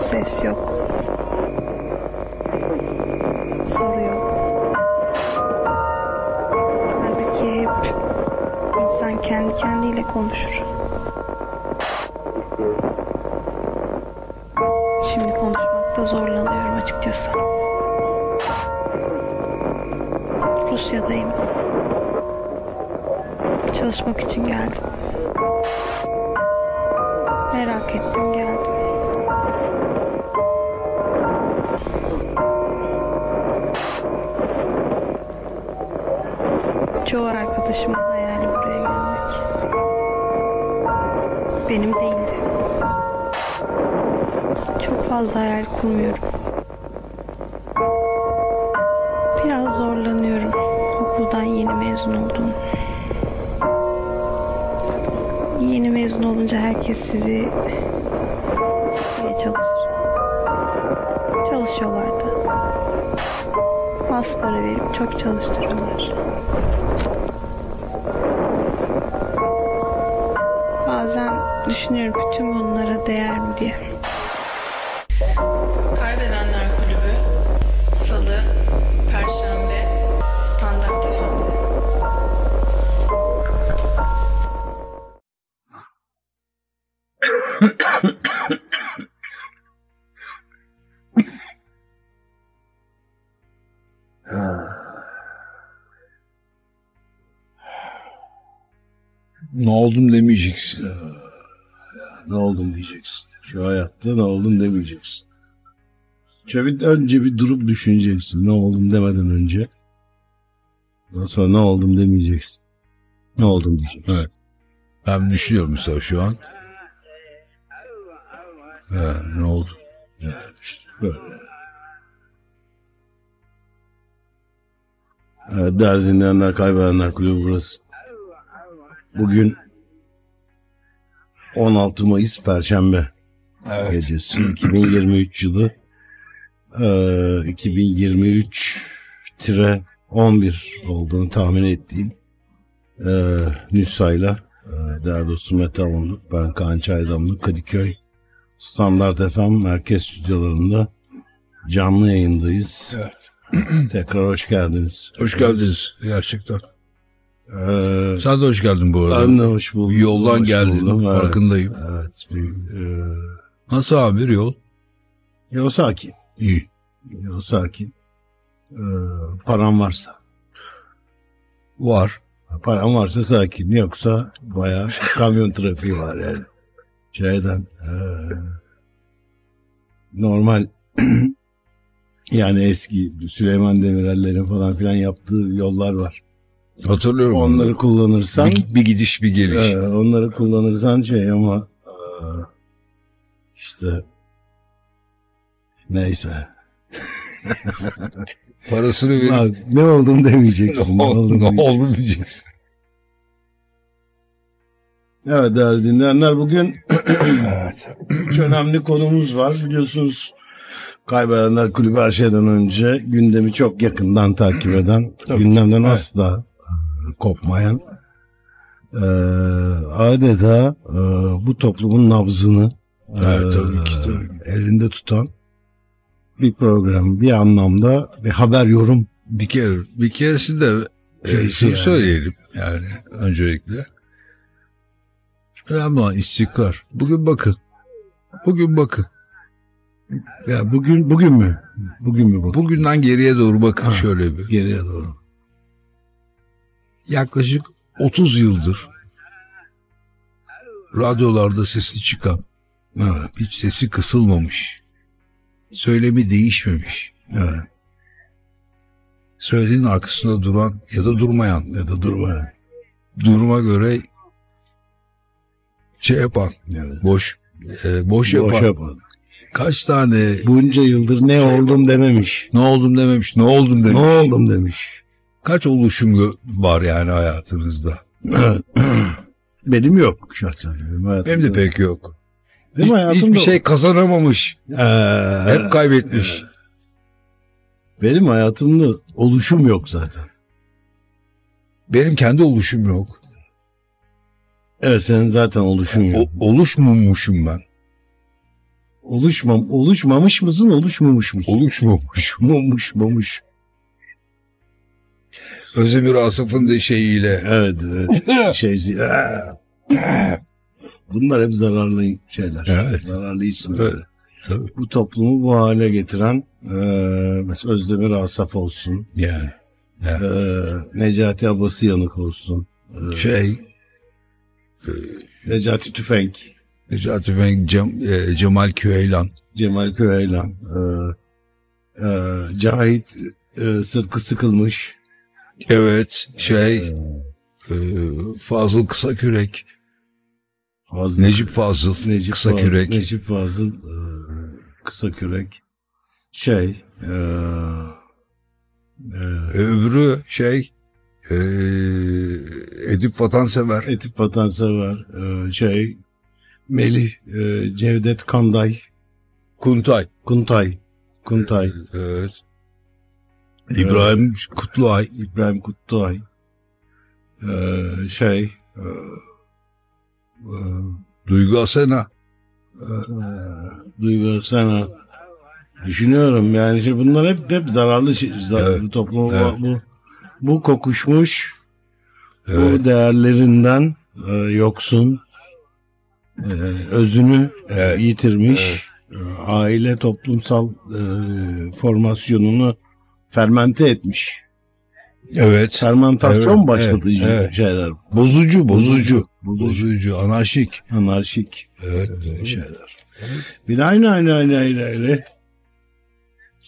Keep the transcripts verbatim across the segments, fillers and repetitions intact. Ses yok. Soru yok. Halbuki hep insan kendi kendiyle konuşur. Şimdi konuşmakta zorlanıyorum açıkçası. Rusya'dayım. Çalışmak için geldim. Merak ettim geldim. Çoğu arkadaşımın hayali buraya gelmek. Benim değildi. Çok fazla hayal kurmuyorum. Biraz zorlanıyorum. Okuldan yeni mezun oldum. Yeni mezun olunca herkes sizi sıkmaya çalışır. Çalışıyorlardı. Az para verip çok çalıştırıyorlar. Bazen düşünüyorum bütün bunlara değer mi diye. Kaybedenler Kulübü, Salı, Perşembe, Standart F M. Ne oldum demeyeceksin. Ne oldum diyeceksin. Şu hayatta ne oldum demeyeceksin. Çevik önce bir durup düşüneceksin. Ne oldum demeden önce. Daha sonra ne oldum demeyeceksin. Ne oldum diyeceksin. Evet. Ben düşünüyorum mesela şu an. Ha, ne oldu? Evet, işte böyle. Evet, değerli dinleyenler, Kaybedenler Kulübü burası. Bugün on altı Mayıs Perşembe, evet, gecesi iki bin yirmi üç yılı e, iki bin yirmi üç on bir olduğunu tahmin ettiğim e, Nüsa'yla e, değerli dostum Mete Avunduk, ben Kaan Çaydamlı, Kadıköy Standart F M merkez stüdyolarında canlı yayındayız. Evet. Tekrar hoş geldiniz. Hoş geldiniz gerçekten. Ee, Sen de hoş geldin bu arada. Ben de hoş buldum. Bir yoldan hoş geldin, buldum. Farkındayım. Evet. Evet. Ee, Nasıl amir yol? Yol sakin. İyi. Yol sakin. Ee, param varsa. Var. Param varsa sakin. Yoksa bayağı kamyon trafiği var yani. Şeyden. Ee, normal yani eski Süleyman Demirel'lerin falan filan yaptığı yollar var. Hatırlıyorum. Onları onu. kullanırsan bir, bir gidiş bir geliş. E, onları kullanırsan şey ama e, işte neyse. Parasını verip ne oldum demeyeceksin. Ne oldum, ne oldum diyeceksin. diyeceksin. Evet değerli dinleyenler, bugün evet, üç önemli konumuz var. Biliyorsunuz Kaybedenler Kulübü her şeyden önce gündemi çok yakından takip eden, gündemden evet, asla kopmayan, e, adeta e, bu toplumun nabzını evet, tabii ki, tabii. E, elinde tutan bir program, bir anlamda bir haber yorum. Bir kere, bir keresi de e, şunu yani. söyleyelim yani öncelikle. Önemli olan istikrar. Bugün bakın, bugün bakın. Ya bugün, bugün mü? Bugün mü bakın? Bugünden geriye doğru bakın ha, şöyle bir. Geriye doğru. Yaklaşık otuz yıldır radyolarda sesi çıkan, evet, hiç sesi kısılmamış, söylemi değişmemiş. Evet. Söylediğin arkasında duran ya da durmayan ya da durmayan, duruma göre şey yapan, evet, boş, e, boş yapan. Boş yapan. Kaç tane bunca yıldır ne şey oldum dememiş. Ne oldum dememiş. Ne oldum demiş. Ne oldum demiş. Kaç oluşum var yani hayatınızda? Benim yok şahsen. Benim, Benim de pek yok. Hiç, hiçbir şey oldu. Kazanamamış. Ee, Hep kaybetmiş. E. Benim hayatımda oluşum yok zaten. Benim kendi oluşum yok. Evet, senin zaten oluşum yok. O, oluşmuşum ben. Oluşmam, oluşmamış mısın, oluşmamış mısın? Oluşmamış, mamış, mamış. Özdemir Asaf'ın da şeyiyle. Evet, evet. Şeysi. Bunlar hep zararlı şeyler. Evet. Zararlı isimler. Evet, tabii. Bu toplumu bu hale getiren e, mesela Özdemir Asaf olsun. Yani. yani. E, Necati Abasıyanık olsun. E, şey. E, Necati Tüfenk. Necati Tüfenk, Cem, e, Cemal Küeylan. Cemal Küeylan. E, e, Cahit e, Sıtkı Sıkılmış. Evet. Şey. E, e, Fazıl Kısakürek. Fazıl, Necip Fazıl Necip Kısakürek. Fazıl, Necip Fazıl e, Kısakürek. Şey. E, e, öbürü şey. E, Edip Vatansever. Edip Vatansever. E, şey. Melih, e, Cevdet Kanday. Kuntay. Kuntay. Kuntay. Evet. İbrahim evet. Kutluay. İbrahim Kutluay. E, şey. E, Duygu Asena. Duygu Asena. Düşünüyorum yani şimdi bunlar hep hep zararlı, zararlı evet, toplum evet. bu bu kokuşmuş evet. bu değerlerinden e, yoksun e, özünü evet. yitirmiş evet. aile toplumsal e, formasyonunu fermente etmiş. Evet. Fermentasyon evet, başlatıcı evet, şeyler. Evet. Bozucu, bozucu, bozucu, bozucu, bozucu, anarşik, anarşik evet, evet. şeyler. Bir de aynı aynı aynı aynı aynı.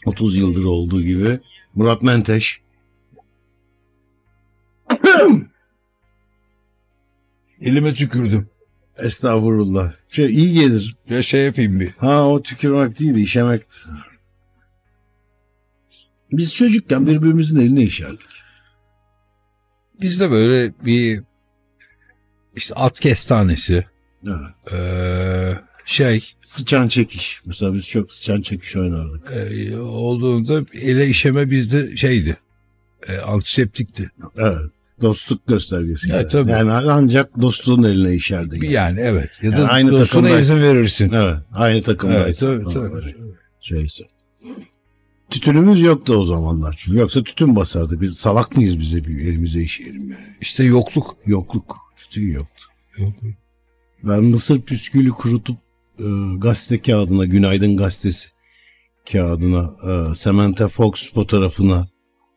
otuz yıldır olduğu gibi Murat Menteş. Elime tükürdüm. Estağfurullah. Şey iyi gelir. Ya şey yapayım bir. Ha o tükürmek değil, işemekti. Biz çocukken birbirimizin eline işerdik. Biz de böyle bir işte at kestanesi evet. ee, şey sıçan çekiş. Mesela biz çok sıçan çekiş oynardık. E, olduğunda ele işeme bizde şeydi. E, antiseptikti. Evet. Dostluk göstergesi. Ya, yani. yani ancak dostluğun eline işerdik. Yani, yani evet. Ya da yani aynı dostuna izin verirsin. Evet. Aynı takımdayız. Evet, tabii, tabii. Şeyse. Tütünümüz yoktu o zamanlar çünkü yoksa tütün basardı. Biz salak mıyız bize bir elimize işeyelim yani. İşte yokluk. Yokluk. Tütün yoktu. Yok. Ben mısır püskülü kurutup e, gazete kağıdına, Günaydın Gazetesi kağıdına, e, Samantha Fox fotoğrafına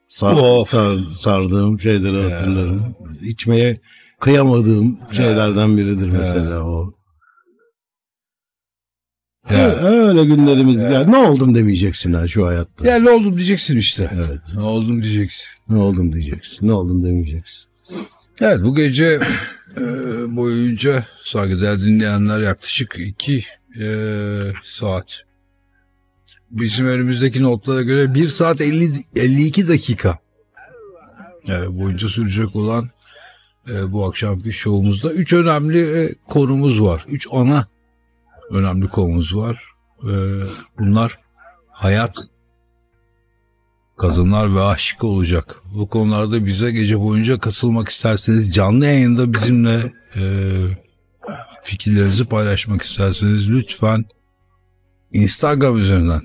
sar, oh. sar, sardığım şeyleri yeah. hatırlarım. İçmeye kıyamadığım yeah. şeylerden biridir yeah. mesela o. Ya. Öyle günlerimiz ya. Geldi. Ne oldum demeyeceksin ha şu hayatta. Ya ne oldum diyeceksin işte. Evet. Ne oldum diyeceksin. Ne oldum diyeceksin. Ne oldum demeyeceksin. Evet bu gece e, boyunca saygıdeğer dinleyenler yaklaşık iki e, saat. Bizim önümüzdeki notlara göre bir saat elli, elli iki dakika e, boyunca sürecek olan e, bu akşamki şovumuzda üç önemli e, konumuz var. Üç ana önemli konumuz var. Ee, bunlar hayat, kadınlar ve aşık olacak. Bu konularda bize gece boyunca katılmak isterseniz, canlı yayında bizimle e, fikirlerinizi paylaşmak isterseniz lütfen Instagram üzerinden,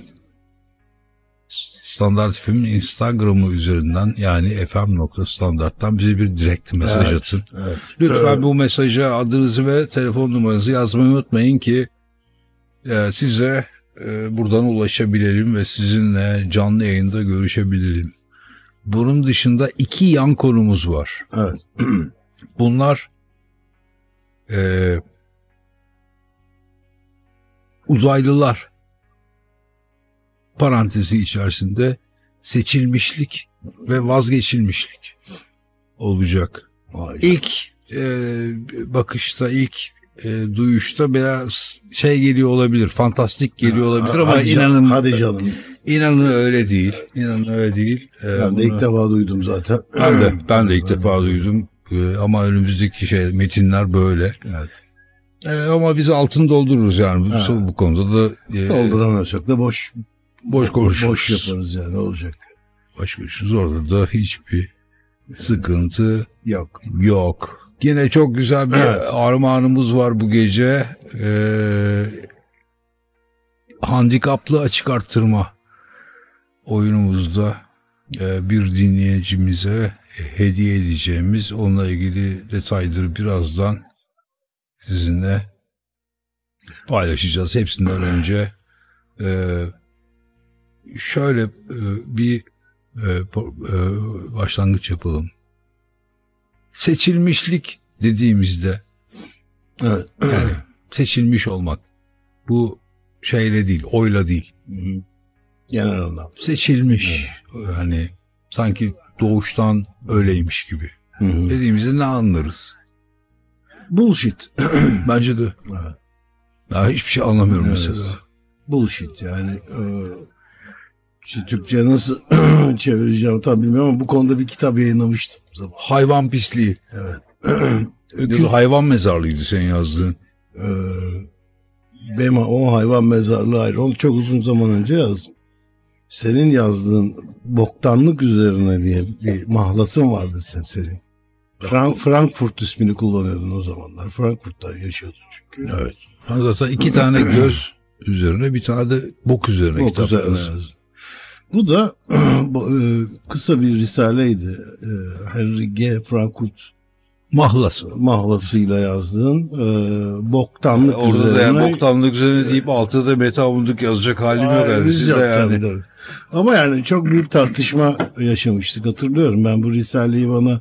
Standart F M'in Instagram'ı üzerinden yani f m nokta standarttan bize bir direkt mesaj evet, atın. Evet. Lütfen evet. bu mesaja adınızı ve telefon numaranızı yazmayı unutmayın ki yani size e, buradan ulaşabilelim ve sizinle canlı yayında görüşebilelim. Bunun dışında iki yan konumuz var. Evet. Bunlar e, uzaylılar parantezi içerisinde seçilmişlik ve vazgeçilmişlik olacak. Vay ilk e, bakışta ilk E, duyuşta biraz şey geliyor olabilir, fantastik geliyor olabilir ha, ama hadi inanın canım, hadi canım. inanın öyle değil, inanın öyle değil. Ee, ben bunu, de ilk defa duydum zaten. Ben de, ben de ilk defa duydum ee, ama önümüzdeki şey metinler böyle. Evet. Ee, ama biz altını doldururuz yani ha. bu konuda da. E, Dolduramıyorsak da boş, boş konuşuruz. Boş yaparız yani olacak. Boş konuşuruz orada da hiçbir sıkıntı yok. Yok. Yine çok güzel bir evet. armağanımız var bu gece. Ee, handikaplı açık arttırma oyunumuzda bir dinleyicimize hediye edeceğimiz, onunla ilgili detayları birazdan sizinle paylaşacağız. Hepsinden önce şöyle bir başlangıç yapalım. Seçilmişlik dediğimizde, evet, yani seçilmiş olmak, bu şeyle değil, oyla değil, genel anlamda seçilmiş, evet. Hani sanki doğuştan öyleymiş gibi, hı-hı, dediğimizde ne anlarız? Bullshit. Bence de. Evet. Daha hiçbir şey anlamıyorum, evet, mesela. Bullshit yani. E, işte Türkçe nasıl çevireceğim tam bilmiyorum ama bu konuda bir kitap yayınlamıştım. Hayvan pisliği. Evet. Öküz... Hayvan mezarlığıydı sen yazdığın. Ee, benim o hayvan mezarlığı ayrı. Onu çok uzun zaman önce yazdım. Senin yazdığın boktanlık üzerine diye bir mahlasın vardı sen senin. Frank, Frankfurt ismini kullanıyordun o zamanlar. Frankfurt'ta yaşıyordun çünkü. Evet. Zaten iki tane göz üzerine, bir tane de bok üzerine bok kitap yazdım. Bu da kısa bir risaleydi. Henry G. Frankfurt mahlası mahlasıyla yazdığın e, boktanlık yani orada üzerine. Orada yani boktanlık üzerine deyip e, altı da Mete Avunduk yazacak halim yok yani sizde yani. Tabii. Ama yani çok büyük tartışma yaşamıştık, hatırlıyorum. Ben bu risaleyi bana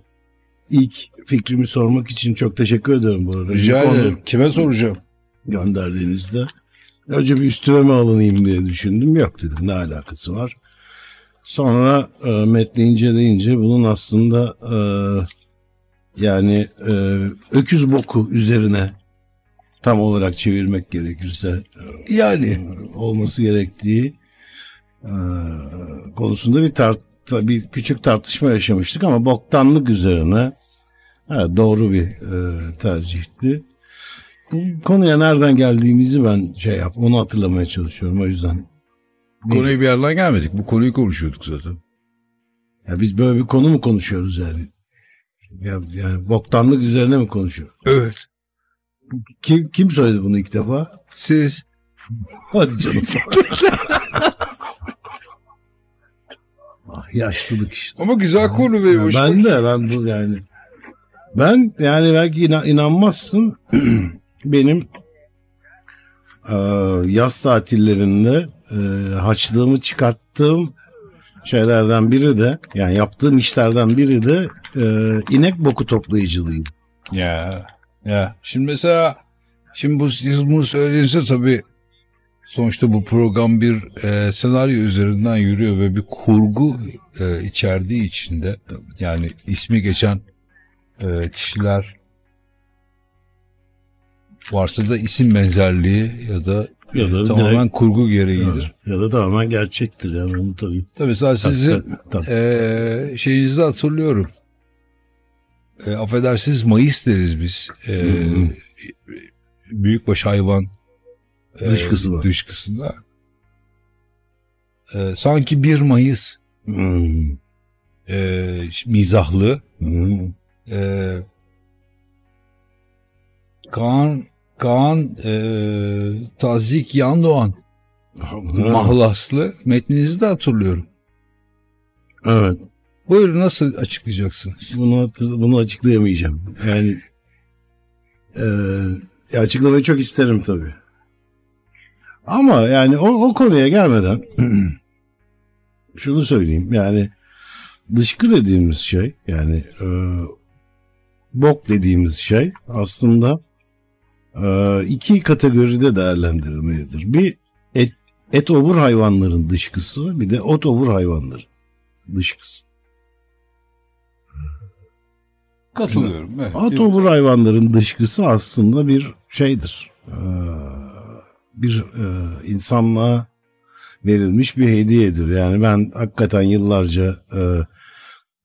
ilk fikrimi sormak için çok teşekkür ederim bu arada. Rica ederim. Kime soracağım? Gönderdiğinizde. Önce bir üstüme mi alınayım diye düşündüm. Yok dedim, ne alakası var. Sonra e, metni inceleyince bunun aslında e, yani e, öküz boku üzerine tam olarak çevirmek gerekirse e, yani olması gerektiği e, konusunda bir tart bir küçük tartışma yaşamıştık ama boktanlık üzerine evet, doğru bir e, tercihti. Bu konuya nereden geldiğimizi ben şey yap, onu hatırlamaya çalışıyorum o yüzden. Bu konuyu bir yerden gelmedik. Bu konuyu konuşuyorduk zaten. Ya biz böyle bir konu mu konuşuyoruz yani? Ya, yani boktanlık üzerine mi konuşuyoruz? Evet. Kim kim söyledi bunu ilk defa? Siz. Hadi canım. Ah, yaşlılık işte. Ama güzel konu benim hoşuma. Ben de ben bu yani. Ben yani belki inan, inanmazsın benim e, yaz tatillerinde e, haçlığımı çıkarttığım şeylerden biri de yani yaptığım işlerden biri de e, inek boku toplayıcılığıyım. Ya ya şimdi mesela şimdi bu siz bunu söylediğinizde tabii sonuçta bu program bir e, senaryo üzerinden yürüyor ve bir kurgu e, içerdiği içinde yani ismi geçen e, kişiler varsa da isim benzerliği ya da ya da tamamen direkt, kurgu gereğidir. Ya, ya da tamamen gerçektir yani onu tabii. Tabii sadece sizin e, şeyinizi hatırlıyorum. E, affedersiniz Mayıs deriz biz. E, büyükbaş hayvan e, dışkısına. dışkısına. E, sanki bir Mayıs e, mizahlı. E, Kaan Kaan e, Tazik Yandoğan mahlaslı metninizi de hatırlıyorum. Evet. Buyurun, nasıl açıklayacaksınız? Bunu bunu açıklayamayacağım. Yani e, ya açıklamayı çok isterim tabii. Ama yani o, o konuya gelmeden şunu söyleyeyim. Yani dışkı dediğimiz şey yani e, bok dediğimiz şey aslında iki kategoride değerlendirilmelidir. Bir et, et obur hayvanların dışkısı, bir de ot obur hayvanların dışkısı. Katılıyorum. Evet. Ot obur hayvanların dışkısı aslında bir şeydir. Bir insanlığa verilmiş bir hediyedir. Yani ben hakikaten yıllarca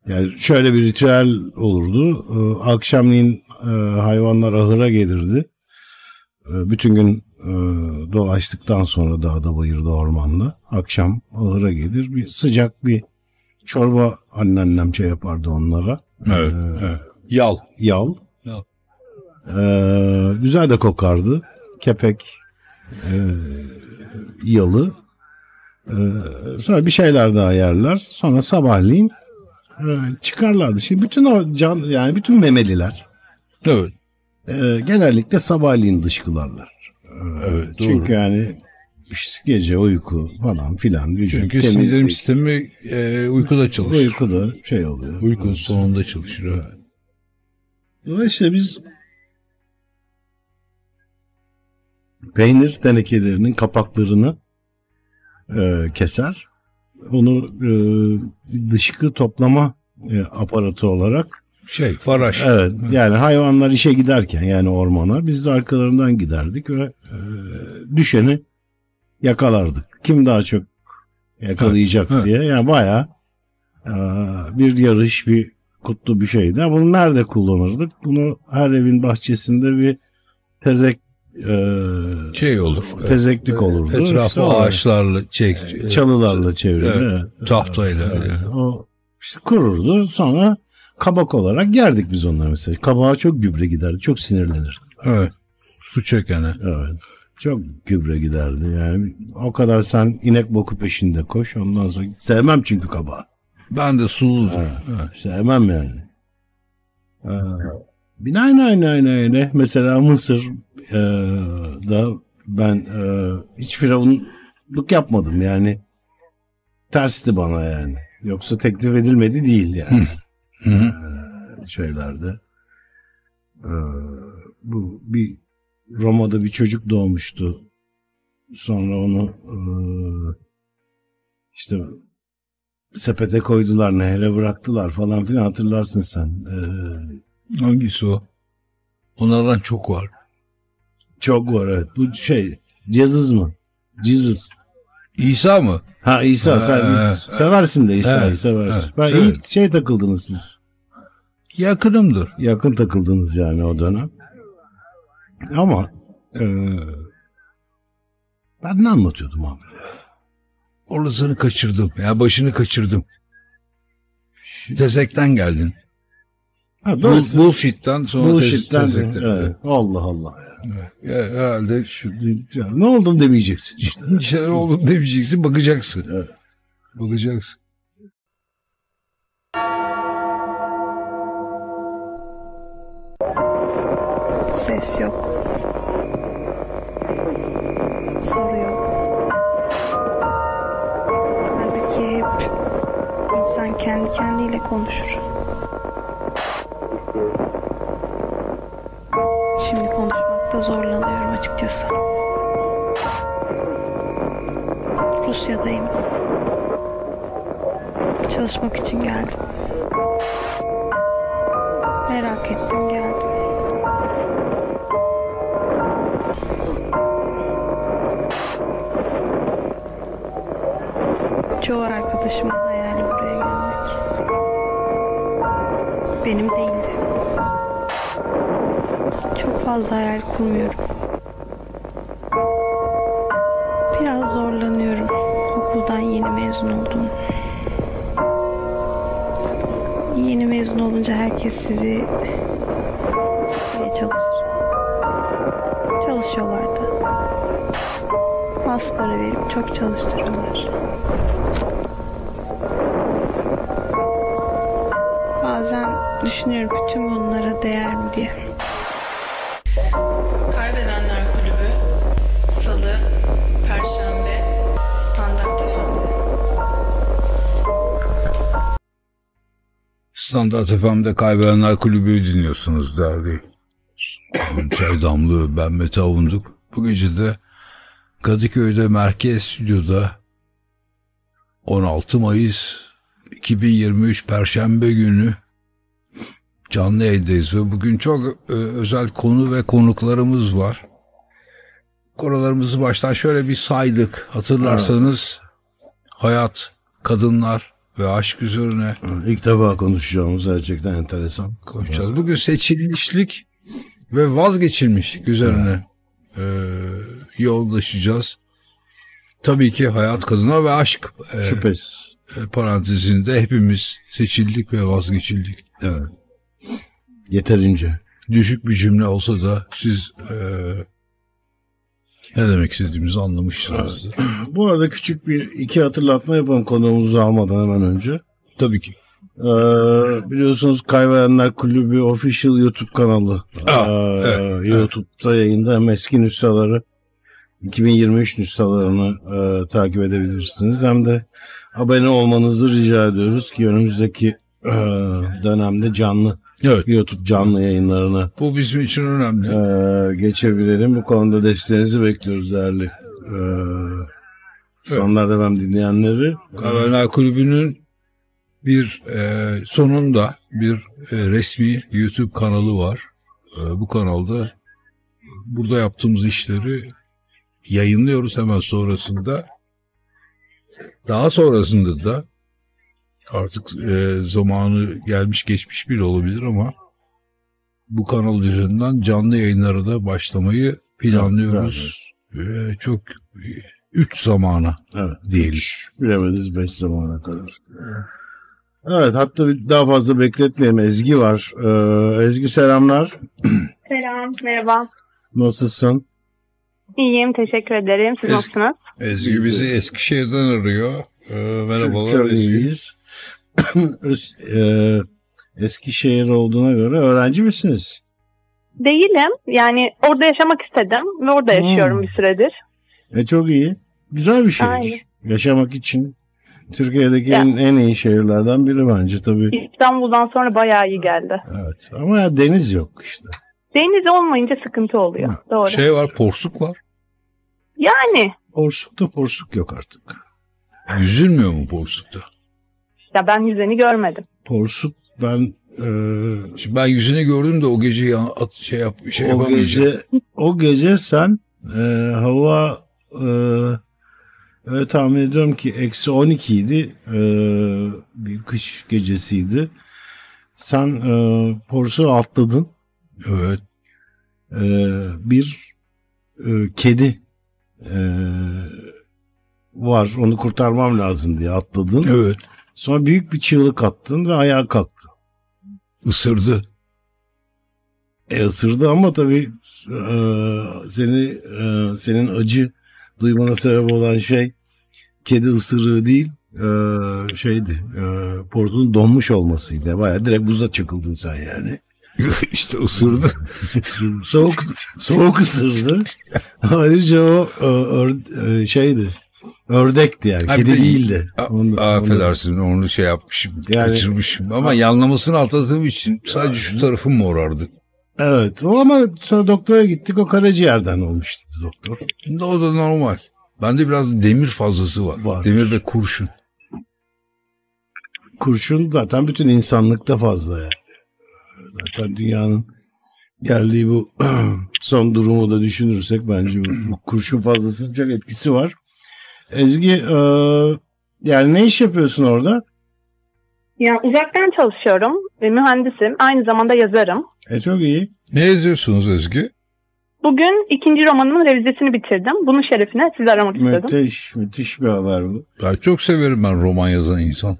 yani şöyle bir ritüel olurdu. Akşamleyin hayvanlar ahıra gelirdi. Bütün gün e, dolaştıktan sonra dağda, bayırda, ormanda akşam ahıra gelir. Bir sıcak bir çorba anneannem şey yapardı onlara. Evet. Ee, evet. Yal. Yal. Yal. Ee, güzel de kokardı. Kepek. Ee, yalı. Ee, sonra bir şeyler daha yerler. Sonra sabahleyin e, çıkarlardı. Şimdi bütün o can, yani bütün memeliler, evet, e, genellikle sabahleyin dışkılarlar. Evet, doğru. Çünkü yani işte gece uyku falan filan. Vücut, çünkü temizlik. Sindirim sistemi e, uykuda çalışır. Uykuda şey oluyor. Uykunun evet. sonunda çalışır. Evet. Dolayısıyla biz peynir tenekelerinin kapaklarını e, keser. Onu e, dışkı toplama e, aparatı olarak şey faraş. Evet. Yani hayvanlar işe giderken, yani ormana, biz de arkalarından giderdik ve e, düşeni yakalardık. Kim daha çok yakalayacak evet, diye. Evet. Yani bayağı e, bir yarış, bir kutlu bir şeydi. Bunu nerede kullanırdık? Bunu her evin bahçesinde bir tezek Ee, şey olur. Tezeklik evet, olurdu. Etrafı işte ağaçlarla, çek, çalılarla çevirir. Evet, evet, tahtayla. Evet, evet. O işte kururdu. Sonra kabak olarak yerdik biz onları mesela. Kabağa çok gübre giderdi. Çok sinirlenirdi. Evet. Su çekene. Evet. Çok gübre giderdi. Yani o kadar sen inek boku peşinde koş. Ondan sonra sevmem çünkü kabağı. Ben de sulu. Evet. Evet. Sevmem yani. Evet. Binaenaleyh mesela Mısır e, da ben e, hiç firavunluk yapmadım yani, tersti bana yani, yoksa teklif edilmedi değil yani e, şeylerde e, bu bir Roma'da bir çocuk doğmuştu, sonra onu e, işte sepete koydular, nehre bıraktılar falan filan, hatırlarsın sen. E, Hangisi o? Onlardan çok var. Çok var evet. Bu şey Jesus mı? Jesus. İsa mı? Ha İsa. Ee, sen e, seversin de İsa'yı e, seversin. E, ben severim. İyi şey takıldınız siz. Yakınımdır. Yakın takıldınız yani o dönem. Ama e, ben ne anlatıyordum abi? Orasını kaçırdım. Ya başını kaçırdım. Tezekten geldin. Ha, bullshit'ten sonra bullshit'ten tez, tez, evet. Allah Allah ya. Evet. Ya, herhalde şu, ya, ne oldum demeyeceksin işte. Bir şeyler oldum demeyeceksin, bakacaksın. Evet. Bakacaksın. Ses yok. Soru yok. Halbuki hep insan kendi kendiyle konuşur. Şimdi konuşmakta zorlanıyorum açıkçası. Rusya'dayım. Çalışmak için geldim. Merak ettim, geldim. Çoğu arkadaşımın hayali buraya gelmek. Benim değildi. Çok fazla hayal kurmuyorum. Biraz zorlanıyorum. Okuldan yeni mezun oldum. Yeni mezun olunca herkes sizi sıkmaya çalışır. Çalışıyorlardı. Az para verip çok çalıştırıyorlar. Bazen düşünüyorum bütün bunlara değer mi diye. Kaybedenler Kulübü, Salı, Perşembe, Standart F M'de. Standart F M'de Kaybedenler Kulübü'yü dinliyorsunuz derdi. Çaydamlı, ben Mete Avunduk. Bu gece de Kadıköy'de Merkez Stüdyo'da on altı Mayıs iki bin yirmi üç Perşembe günü canlı yayındayız ve bugün çok özel konu ve konuklarımız var. Konularımızı baştan şöyle bir saydık. Hatırlarsanız evet, hayat, kadınlar ve aşk üzerine. İlk defa konuşacağımız gerçekten enteresan. Konuşacağız. Evet. Bugün seçilmişlik ve vazgeçilmişlik üzerine evet, e, yoğunlaşacağız. Tabii ki hayat, kadınlar ve aşk. E, Şüphesiz. E, parantezinde hepimiz seçildik ve vazgeçildik. Evet. Yeterince. Düşük bir cümle olsa da siz e, Ne demek istediğimizi anlamışsınızdır. Evet. Bu arada küçük bir iki hatırlatma yapalım konuğumuzu almadan hemen önce. Tabii ki. Ee, biliyorsunuz Kaybedenler Kulübü Official YouTube kanalı. Aa, ee, evet, YouTube'da evet. Yayında hem eski nüshaları iki bin yirmi üç nüshalarını e, takip edebilirsiniz. Hem de abone olmanızı rica ediyoruz ki önümüzdeki e, dönemde canlı evet. YouTube canlı yayınlarına bu bizim için önemli. E, geçebilelim. Bu konuda desteğinizi bekliyoruz değerli e, Standart evet. F M dinleyenleri. Kaybedenler Kulübü'nün bir e, sonunda bir e, resmi YouTube kanalı var. E, bu kanalda burada yaptığımız işleri yayınlıyoruz hemen sonrasında. Daha sonrasında da artık e, zamanı gelmiş geçmiş bile olabilir ama bu kanal üzerinden canlı yayınlara da başlamayı planlıyoruz. Evet. E, çok üç zamana evet, diyelim. Üç, bilemediniz beş zamana kadar. Evet, hatta daha fazla bekletmeyelim. Ezgi var. Ee, Ezgi selamlar. Selam, merhaba. Nasılsın? İyiyim, teşekkür ederim. Siz Ez- nasılsınız? Ezgi bizi Eskişehir'den arıyor. Ee, merhabalar. Çok iyiyiz. Eskişehir olduğuna göre öğrenci misiniz? Değilim. Yani orada yaşamak istedim ve orada yaşıyorum hmm. bir süredir. E, çok iyi. Güzel bir şehir. Aynen. Yaşamak için. Türkiye'deki yani. en, en iyi şehirlerden biri bence tabii. İstanbul'dan sonra bayağı iyi geldi. Evet ama ya deniz yok işte. Deniz olmayınca sıkıntı oluyor. Ha. Doğru. Şey var, Porsuk var. Yani. Porsuk'ta Porsuk yok artık. Yüzülmüyor mu Porsuk'ta? Ya ben yüzeni görmedim. Porsuk ben. E... Şimdi ben yüzünü gördüm de o gece ya, şey yap şey o gece, o gece sen e, hava. E... Öyle tahmin ediyorum ki eksi on iki idi. Ee, bir kış gecesiydi. Sen e, Porsu'yu atladın. Evet. Ee, bir e, kedi e, var. Onu kurtarmam lazım diye atladın. Evet. Sonra büyük bir çığlık attın ve ayağa kalktı. Isırdı. E, ısırdı ama tabii e, seni e, senin acı duymana sebep olan şey kedi ısırığı değil e, şeydi e, porsunun donmuş olmasıydı. Bayağı direkt buza çıkıldın sen yani. İşte ısırdı. soğuk soğuk ısırdı. Ayrıca o ör, şeydi ördekti yani. Abi kedi de, değildi. A, onu, affedersin onu, onu şey yapmışım yani, kaçırmışım ama a, yanlamasını atladığım için sadece yani. Şu tarafım morardı. Evet o ama sonra doktora gittik, o karaciğerden olmuştu doktor. O da normal. Bende biraz demir fazlası var. Varmış. Demir ve kurşun. Kurşun zaten bütün insanlıkta fazla yani. Zaten dünyanın geldiği bu son durumu da düşünürsek bence bu kurşun fazlasının çok etkisi var. Ezgi e, yani ne iş yapıyorsun orada? Ya uzaktan çalışıyorum. Mühendisim. Aynı zamanda yazarım. E çok iyi. Ne yazıyorsunuz Özgü? Bugün ikinci romanımın revizesini bitirdim. Bunun şerefine sizi aramak müthiş, istedim. Müthiş, müthiş bir haber bu. Ben çok severim ben roman yazan insan.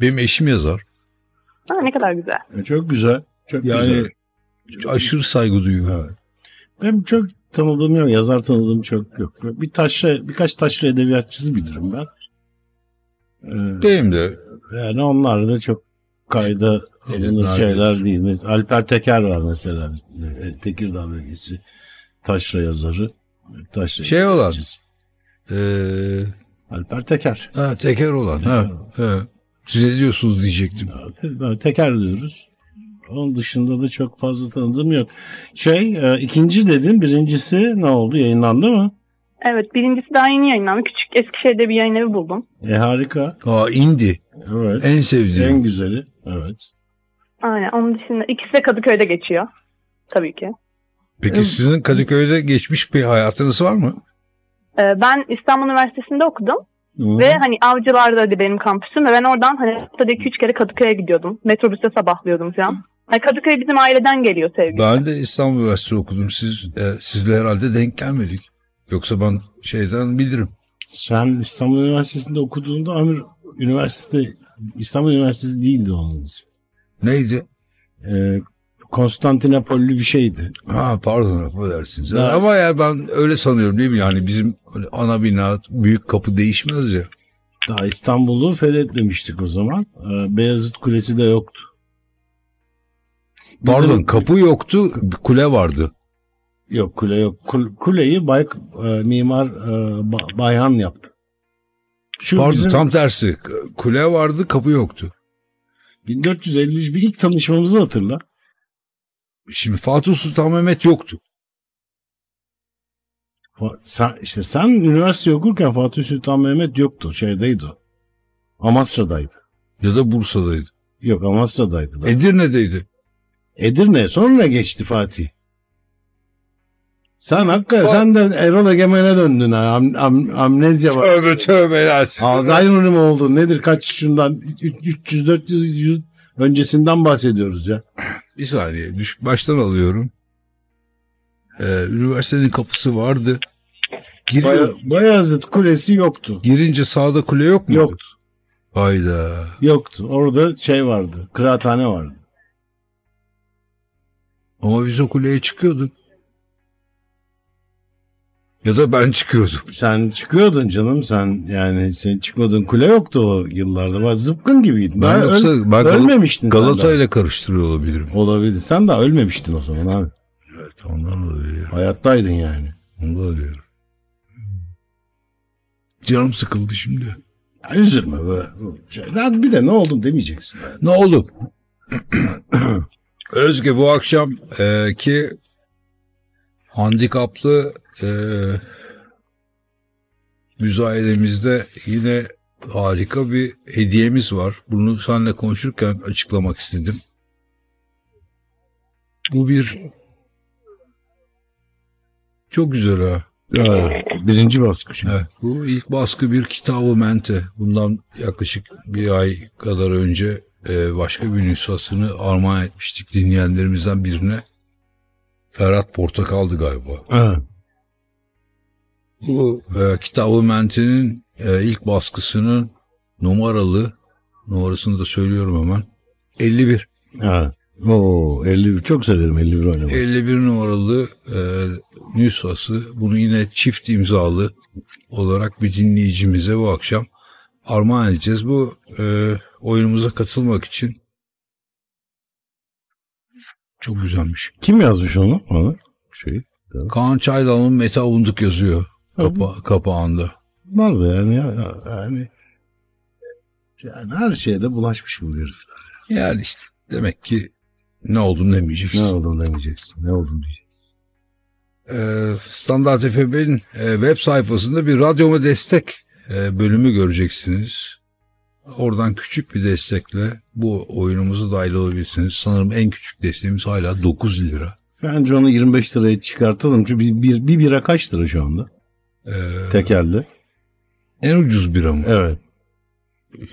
Benim eşim yazar. Ha, ne kadar güzel. E, çok güzel. Çok yani güzel. Aşırı saygı duyuyor. Evet. Benim çok tanıdığım yok. Yazar tanıdığım çok yok. Bir taşra, birkaç taşra edebiyatçısı bilirim ben. Ee, Benim de. Yani onlar da çok kayda alınır şeyler değil. Alper Teker var mesela. Tekirdağ bölgesi. Taşra yazarı. Taşra şey olan. Ee, Alper Teker. Ha, teker olan. Teker ha, ha. Siz ne diyorsunuz diyecektim. Ya, teker diyoruz. Onun dışında da çok fazla tanıdığım yok. Şey ikinci dedim. Birincisi ne oldu? Yayınlandı mı? Evet, birincisi daha yeni yayınlandı. Küçük Eskişehir'de bir yayın evi buldum. E harika. Aa indi. Evet. En sevdiğim. En güzeli. Evet. Aynen. Onun dışında ikisi de Kadıköy'de geçiyor. Tabii ki. Peki ee, sizin Kadıköy'de geçmiş bir hayatınız var mı? E, ben İstanbul Üniversitesi'nde okudum. Hı. Ve hani Avcılar'daydı benim kampüsüm. Ve ben oradan hani haftada iki üç kere Kadıköy'e gidiyordum. Metrobüste sabahlıyordum falan. Yani Kadıköy bizim aileden geliyor sevgili. Ben de İstanbul Üniversitesi okudum. Siz e, sizle herhalde denk gelmedik. Yoksa ben şeyden bilirim. Sen İstanbul Üniversitesi'nde okuduğunda Amir Üniversite İstanbul Üniversitesi değildi onun ismi. Neydi? Ee, Konstantinopollü bir şeydi. Ha pardon, affedersiniz. Evet. Ama ya ben öyle sanıyorum değil mi? Yani bizim ana bina, büyük kapı değişmez ya. Daha İstanbul'u fethetmemiştik o zaman. Beyazıt Kulesi de yoktu. Bize pardon, bir... kapı yoktu, kule vardı. Yok, kule yok. Kuleyi Bay, Mimar Bayhan yaptı. Şu pardon, bizim... tam tersi. Kule vardı, kapı yoktu. bin dört yüz elli üç ilk tanışmamızı hatırla. Şimdi Fatih Sultan Mehmet yoktu. Sen, işte sen üniversite okurken Fatih Sultan Mehmet yoktu. Şeydeydi o. Amasra'daydı. Ya da Bursa'daydı. Yok, Amasra'daydı. Da. Edirne'deydi. Edirne. Sonra geçti Fatih. Sen hakikaten Fa- sen de Erol Egemen'e döndün ha. Am, am, amnezya var. Tövbe tövbe ya. Alzheimer mı oldu? Nedir kaç yaşından? üç yüz dört yüz öncesinden bahsediyoruz ya. Bir saniye. Düşük baştan alıyorum. Ee, üniversitenin kapısı vardı. Giriyor. Bayazıt Kulesi yoktu. Girince sağda kule yok muydu? Yoktu. Hayda. Yoktu. Orada şey vardı. Kıraathane vardı. Ama biz o kuleye çıkıyorduk. Ya da ben çıkıyordum. Sen çıkıyordun canım. Sen yani sen çıkmadığın kule yoktu o yıllarda. Var zıpkın gibiydin. Ben daha yoksa öl, ben ölmemiştin. Galata ile karıştırıyor olabilirim. Olabilir. Sen daha ölmemiştin o zaman abi. Evet, ondan dolayı. Hayattaydın yani. Ondan dolayı. Canım sıkıldı şimdi. Ya, üzülme böyle. Bir de ne oldum demeyeceksin. Ne oldum? Özge bu akşam e, ki handikaplı e, müzayedemizde yine harika bir hediyemiz var. Bunu seninle konuşurken açıklamak istedim. Bu bir çok güzel ha. Evet, birinci baskı şimdi. Evet, bu ilk baskı bir kitabı Mente. Bundan yaklaşık bir ay kadar önce başka bir nüshasını armağan etmiştik dinleyenlerimizden birine. Ferhat Portakal'dı galiba. Evet. Bu e, Kitab-ı Mente'nin e, ilk baskısının numaralı, numarasını da söylüyorum hemen, elli bir. Evet. Oo, elli bir. Çok severim elli bir oynamayı. elli bir numaralı e, nüshası. Bunu yine çift imzalı olarak bir dinleyicimize bu akşam armağan edeceğiz. Bu e, oyunumuza katılmak için çok güzelmiş. Kim yazmış onu? Onu şey. Tabii. Kaan Çaydamlı, Mete Avunduk yazıyor kapa- kapağında. Nerede yani, yani yani her şeyde bulaşmış buluyoruz. Yani işte demek ki ne oldum demeyeceksin. Ne oldum demeyeceksin. Ne oldum diyeceksin. Ee, Standart F M'in e, web sayfasında bir radyoma destek e, bölümü göreceksiniz. Oradan küçük bir destekle bu oyunumuza dahil olabilirsiniz. Sanırım en küçük desteğimiz hala dokuz lira. Bence onu yirmi beş liraya çıkartalım. Çünkü bir, bir, bir bira kaç lira şu anda? Ee, Tekelde. En ucuz bira mı? Evet.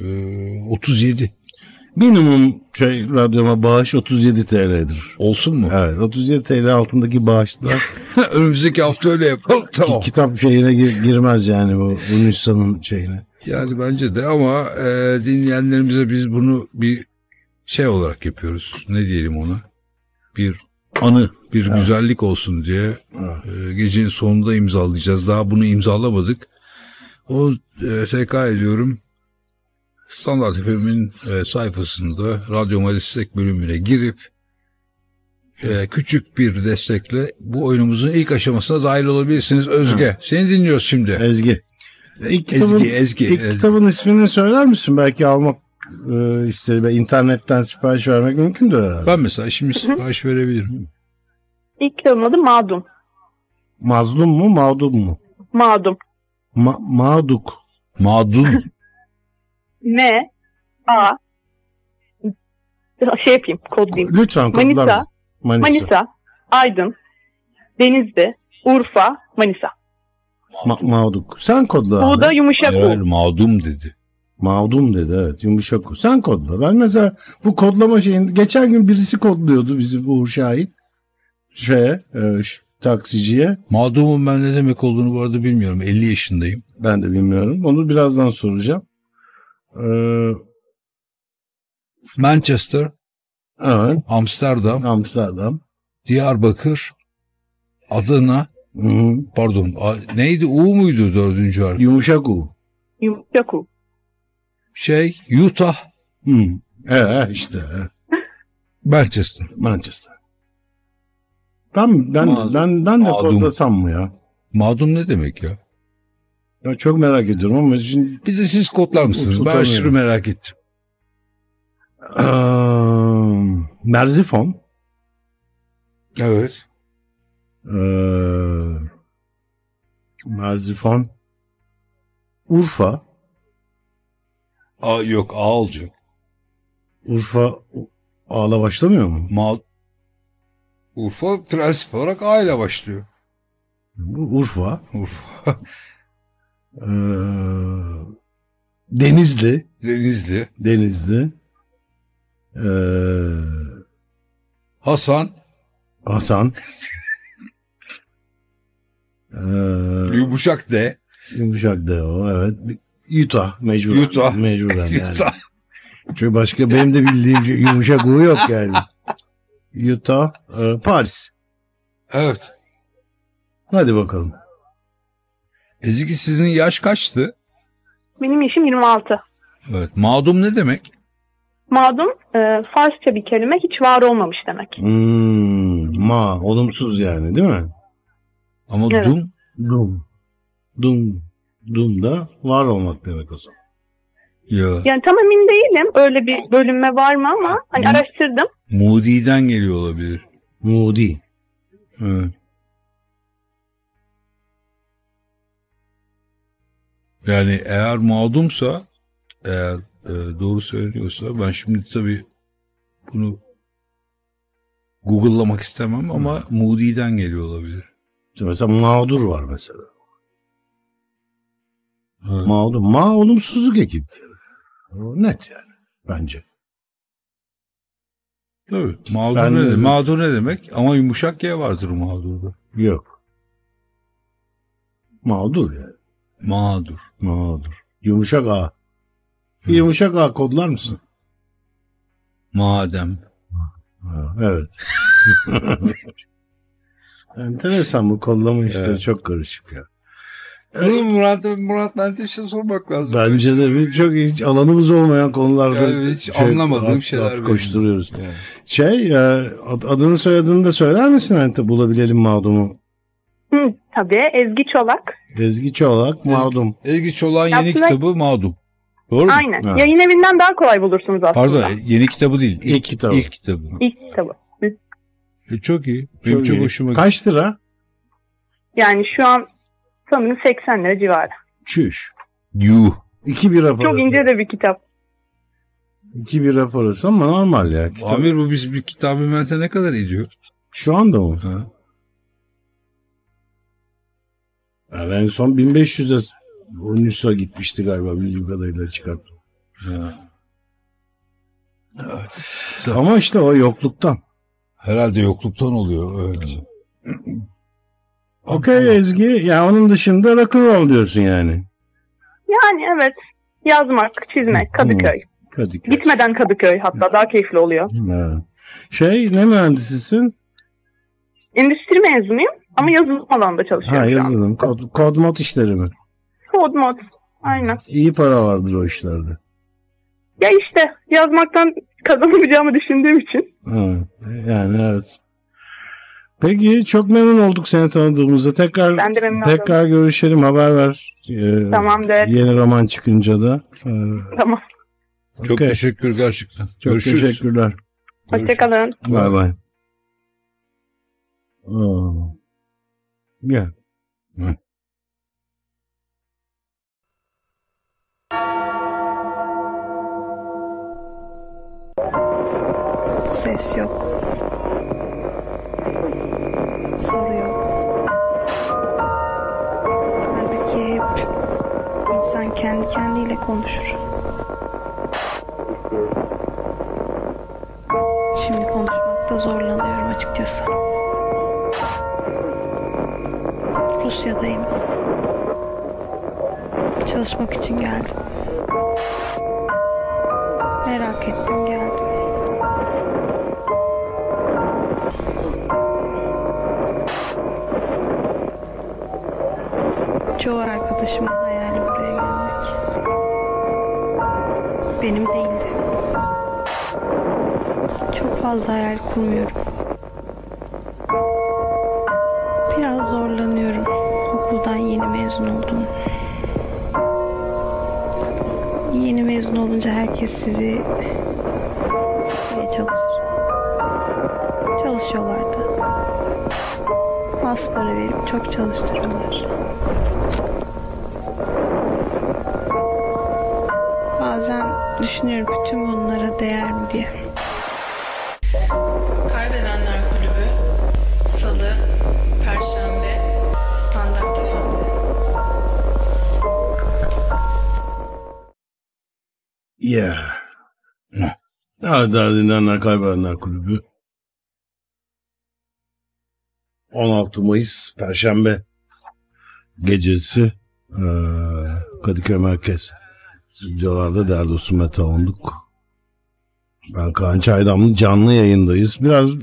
Ee, otuz yedi. Minimum şey, radyoma bağış otuz yedi T L'dir. Olsun mu? Evet, otuz yedi T L altındaki bağışlar. Önümüzdeki hafta öyle yapalım. Tamam. Kitap şeyine gir- girmez yani bu, bu nüshanın şeyine. Yani bence de ama e, dinleyenlerimize biz bunu bir şey olarak yapıyoruz. Ne diyelim ona? Bir anı, bir evet. Güzellik olsun diye evet. e, gecenin sonunda imzalayacağız. Daha bunu imzalamadık. O e, tekrar ediyorum. Standart F M'in e, sayfasında radyoma destek bölümüne girip e, küçük bir destekle bu oyunumuzun ilk aşamasına dahil olabilirsiniz. Özge, hı. Seni dinliyoruz şimdi. Ezgi. İlk kitabın, Ezgi, Ezgi, ilk Ezgi. Kitabın ismini söyler misin? Belki almak e, istedim. İnternetten sipariş vermek mümkündür herhalde. Ben mesela şimdi sipariş verebilirim. İlk kitabın adı Mağdum. Mazlum mu? Mağdum mu? Mağdum. Ma- Mağduk. Mağdum. M, A, şey yapayım, kodlayayım. Lütfen kodlar. Manisa, Manisa, Manisa, Aydın, Denizli, Urfa, Manisa. Ma- Mağduk. Sen kodla. Bu da yumuşak U. Evet, Mağdum dedi. Mağdum dedi, evet, yumuşak U. Sen kodla. Ben mesela bu kodlama şeyin, geçen gün birisi kodluyordu bizi, bu Uğur Şahin. Şeye, e, şu, taksiciye. Mağdum'un ben ne demek olduğunu bu arada bilmiyorum. elli yaşındayım. Ben de bilmiyorum. Onu birazdan soracağım. Manchester Evet. Amsterdam. Amsterdam. Diyarbakır. Adana. Hı-hı. Pardon. Neydi? U muydu dördüncü harf? Yumuşak U. Yumuşak U. Şey, Utah. Hı. Ee, işte. Manchester. Manchester. Ben, ben, Madum. Benden de korkasam mı ya? Madum ne demek ya? Ya çok merak ediyorum ama şimdi... Bir de siz kodlar mısınız? Ben aşırı merak ettim. Ee, Merzifon. Evet. Ee, Merzifon. Urfa. Aa, yok, Ağolcu. Urfa A'la başlamıyor mu? Ma- Urfa prensip olarak A'yla başlıyor. Urfa. Urfa. Ee, Denizli. Denizli. Denizli. Ee, Hasan. Hasan. ee, Yumuşak D. Yumuşak D o, evet. Utah mecburen. Utah. Mecburen yani. Utah. Çünkü başka benim de bildiğim şey, yumuşak U yok yani. Utah, e, Paris. Evet. Hadi bakalım. Ezgi, sizin yaş kaçtı? Benim yaşım yirmi altı. Evet. Mağdum ne demek? Mağdum e, Farsça bir kelime, hiç var olmamış demek. Hmm, ma, olumsuz yani değil mi? Ama evet. Dum, dum, dum, dum da var olmak demek o zaman. Ya. Yani tam emin değilim öyle bir bölünme var mı ama hani hmm. araştırdım. Moody'den geliyor olabilir. Moody. Evet. Yani eğer mağdumsa, eğer e, doğru söylüyorsa, ben şimdi tabii bunu Google'lamak istemem ama hmm. Moody'den geliyor olabilir. Mesela mağdur var mesela. Evet. Mağdum. Ma olumsuzluk ekipleri. Net yani bence. Tabii. Mağdur ben ne demek? Mağdur ne demek? Ama yumuşak ye vardır mağdurda. Yok. Mağdur yani. Mağdur. Mağdur. Yumuşak A. Hı. Yumuşak A kodlar mısın? Madem. Ha, evet. Enteresan bu kodlama işleri, evet. Çok karışık ya. Bunu Murat, Murat Menteşe'ye sormak lazım. Bence de biz çok hiç alanımız olmayan konularda yani hiç şey, anlamadığım at, şeyler at koşturuyoruz. Yani. Şey, adını soyadını da söyler misin? Yani bulabilelim mağdumu. Hı, tabii. Ezgi Çolak. Ezgi Çolak, mağdum. Ezgi, Ezgi Çolak'ın yeni aslında... kitabı mağdum. Doğru mu? Aynen. Ha. Yayın evinden daha kolay bulursunuz aslında. Pardon, yeni kitabı değil. İlk, ilk kitabı. İlk kitabı. İlk kitabı. E, çok iyi. Benim çok, çok iyi. Hoşuma gitti. Kaç lira? Yani şu an sanırım seksen lira civarı. Çüş. Yuh. İki bira parası. Çok ince de bir kitap. İki bira parası ama normal ya. Kitap... Amir, bu biz bir kitabı mete ne kadar ediyor? Şu anda mı? Ha. Yani en son bin beş yüze Onus'a gitmişti galiba. Bildiğim kadarıyla çıkarttım. Ha. Evet. Ama işte o yokluktan. Herhalde yokluktan oluyor. Öyle. Okey Ezgi. Ya onun dışında rock'n'roll diyorsun yani. Yani evet. Yazmak, çizmek, Kadıköy. Hmm, Kadıköy. Gitmeden Kadıköy hatta daha keyifli oluyor. Ha. Şey, ne mühendisisin? Endüstri mezunuyum ama yazılım alanında çalışıyorum. Ha, yazılım. Kod, kod mod işleri mi? Kod mod. Aynen. İyi para vardır o işlerde. Ya işte yazmaktan kazanamayacağımı düşündüğüm için. Ha, yani evet. Peki, çok memnun olduk seni tanıdığımızda. Tekrar tekrar oldum. Görüşelim, haber ver. Ee, Tamamdır. Yeni roman çıkınca da. Ee, tamam. Okay. Çok teşekkür gerçekten. Çok Görüşürüz. Teşekkürler. Hoşçakalın. Bay bay. Ya. Yeah. Ses yok. Soru yok. Halbuki hep insan kendi kendiyle konuşur. Şimdi konuşmakta zorlanıyorum açıkçası. Rusya'dayım. Çalışmak için geldim. Merak ettim, geldim. çoğu arkadaşımın hayali buraya gelmek. Benim değildi. Çok fazla hayal kurmuyorum. Biraz zorlanıyorum. Okuldan yeni mezun oldum. Yeni mezun olunca herkes sizi sıkmaya çalışır. Çalışıyorlardı. Az para verip çok çalıştırıyorlar. Bazen düşünüyorum bütün bunlara değer mi diye. Kaybedenler Kulübü, Salı, Perşembe, Standart F M. Ya. Yeah. Daha daha dinlenenler Kaybedenler Kulübü. on altı Mayıs Perşembe gecesi ee, Kadıköy Merkez stüdyolarda değerli dostum Mete Avunduk. Ben Kaan Çaydamlı, canlı yayındayız. Biraz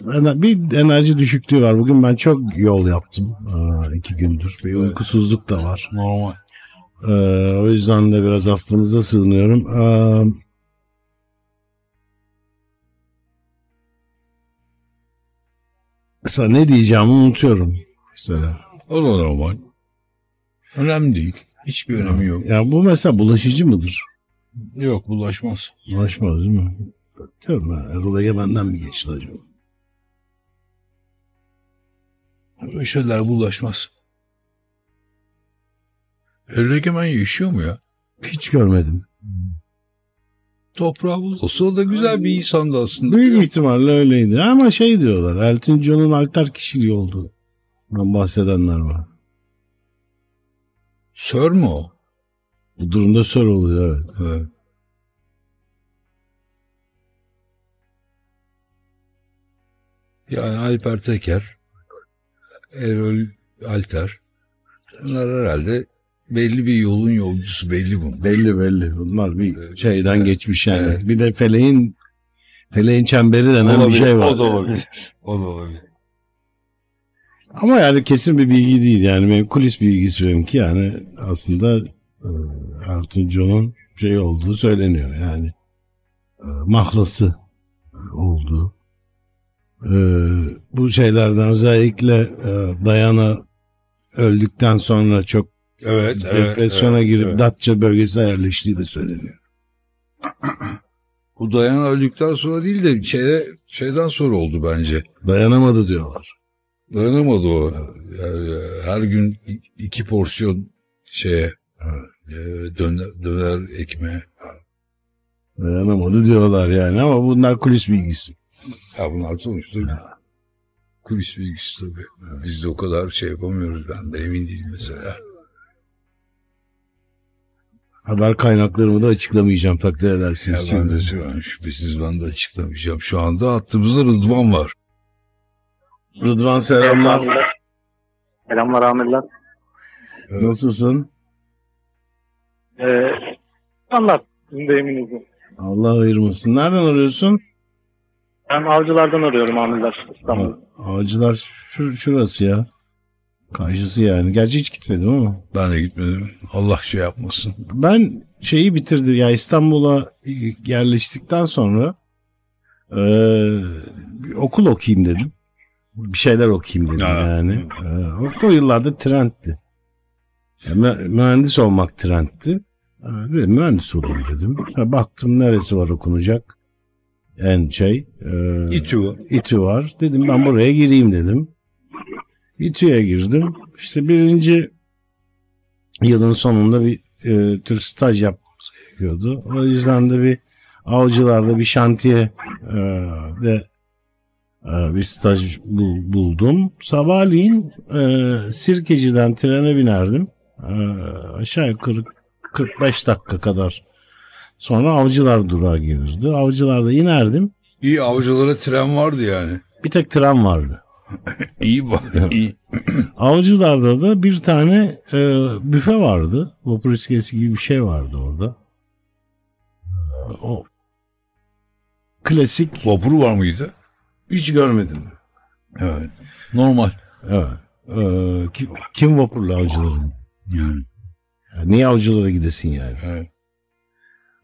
bir enerji düşüklüğü var. Bugün ben çok yol yaptım. Ee, iki gündür. Bir uykusuzluk da var. Normal. Ee, o yüzden de biraz affınıza sığınıyorum. Ee, mesela ne diyeceğimi unutuyorum. Mesela. O da normal. Önemli değil. Hiçbir önemi yok. Ya bu mesela bulaşıcı mıdır? Yok, bulaşmaz. Bulaşmaz değil mi? Diyorum ben, Erol Egemen'den mi geçti acaba? Böyle şeyler bulaşmaz. Erol Egemen yaşıyor mu ya? Hiç görmedim. Toprağı olsa o da güzel bir insandı aslında. Büyük ihtimalle öyleydi ama şey diyorlar, Elton John'un alter kişiliği olduğu bahsedenler var. Sör mü o? Bu durumda sör oluyor, evet. Evet. Yani Alper Teker, Erol Alter, bunlar herhalde belli bir yolun yolcusu, belli bunlar. Belli belli. Bunlar bir evet, şeyden evet, geçmiş yani. Evet. Bir de feleğin feleğin çemberi denen olabilir, bir şey var. O da olabilir. O da olabilir. Ama yani kesin bir bilgi değil yani. Benim kulis bilgisi benimki yani aslında Elton John'un şey olduğu söyleniyor yani. Mahlası olduğu. Bu şeylerden özellikle Dayana öldükten sonra çok Evet, depresyona evet, girip evet. Datça bölgesine yerleştiği de söyleniyor. Bu Dayana öldükten sonra değil de şeye, şeyden sonra oldu bence. Dayanamadı diyorlar. Dayanamadı o. Evet. Yani her gün iki porsiyon şeye evet. döner, döner ekmeğe. Dayanamadı diyorlar yani ama bunlar kulis bilgisi. Ya bunlar sonuçta ha. kulis bilgisi tabii. Evet. Biz de o kadar şey yapamıyoruz, ben de emin değilim mesela. Haber kaynaklarımı da açıklamayacağım, takdir edersiniz. Ben de, yani şüphesiz ben de açıklamayacağım. Şu anda hattımızda Rıdvan var. Rıdvan selamlar. Selamlar amirler. Evet. Nasılsın? Ee, Allah eminim. Allah ayırmasın. Nereden arıyorsun? Ben Avcılar'dan arıyorum amirler. İstanbul. Avcılar şur- şurası ya. Karşısı yani. Gerçi hiç gitmedim ama. Ben de gitmedim. Allah şey yapmasın. Ben şeyi bitirdim. Ya İstanbul'a yerleştikten sonra e, okul okuyayım dedim. Bir şeyler okuyayım dedim ha. yani. E, o yıllarda trendti. Yani mühendis olmak trendti. E, mühendis olayım dedim. E, baktım neresi var okunacak. En şey. E, İTÜ var. İTÜ var. Dedim ben buraya gireyim dedim. İTÜ'ye girdim. İşte birinci yılın sonunda bir e, tür staj yapmamız gerekiyordu. O yüzden de bir Avcılar'da bir şantiye e, de e, bir staj bul, buldum. Sabahleyin e, Sirkeci'den trene binerdim. E, aşağı yukarı kırk beş dakika kadar sonra Avcılar durağa gelirdi. Avcılar'da inerdim. İyi, Avcılar'a tren vardı yani. Bir tek tren vardı. İyi bak. İyi. Avcılar'da da bir tane e, büfe vardı. Vapur iskelesi gibi bir şey vardı orada. O klasik. Vapuru var mıydı? Hiç görmedim. Evet. Normal. Evet. E, kim, kim vapurlu Avcılar'ın? Yani. Yani niye avcılara gidesin yani? Evet.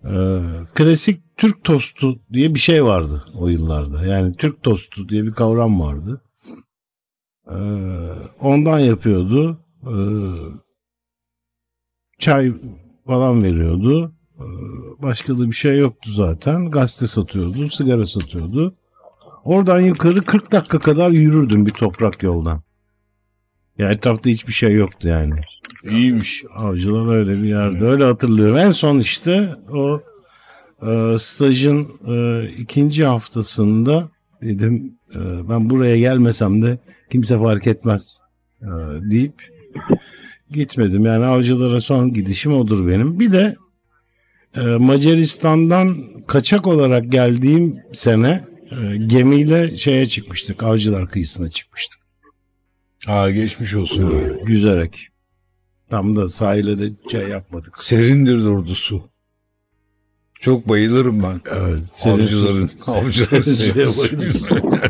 Ee, klasik Türk tostu diye bir şey vardı o yıllarda. Yani Türk tostu diye bir kavram vardı. Ee, ondan yapıyordu. Ee, çay falan veriyordu. Ee, başka da bir şey yoktu zaten. Gazete satıyordu, sigara satıyordu. Oradan yukarı kırk dakika kadar yürürdüm bir toprak yoldan. Ya etrafta hiçbir şey yoktu yani. İyiymiş. Avcılar öyle bir yerde. Evet. Öyle hatırlıyorum. En son işte o e, stajın e, ikinci haftasında dedim e, ben buraya gelmesem de kimse fark etmez e, deyip gitmedim. Yani avcılara son gidişim odur benim. Bir de e, Macaristan'dan kaçak olarak geldiğim sene e, gemiyle şeye çıkmıştık. Avcılar kıyısına çıkmıştık. Ha, geçmiş olsun. Evet. Yüzerek. Tam da sahile de şey yapmadık. Serindir orada su. Çok bayılırım ben. Evet. Avcıların. Avcıların.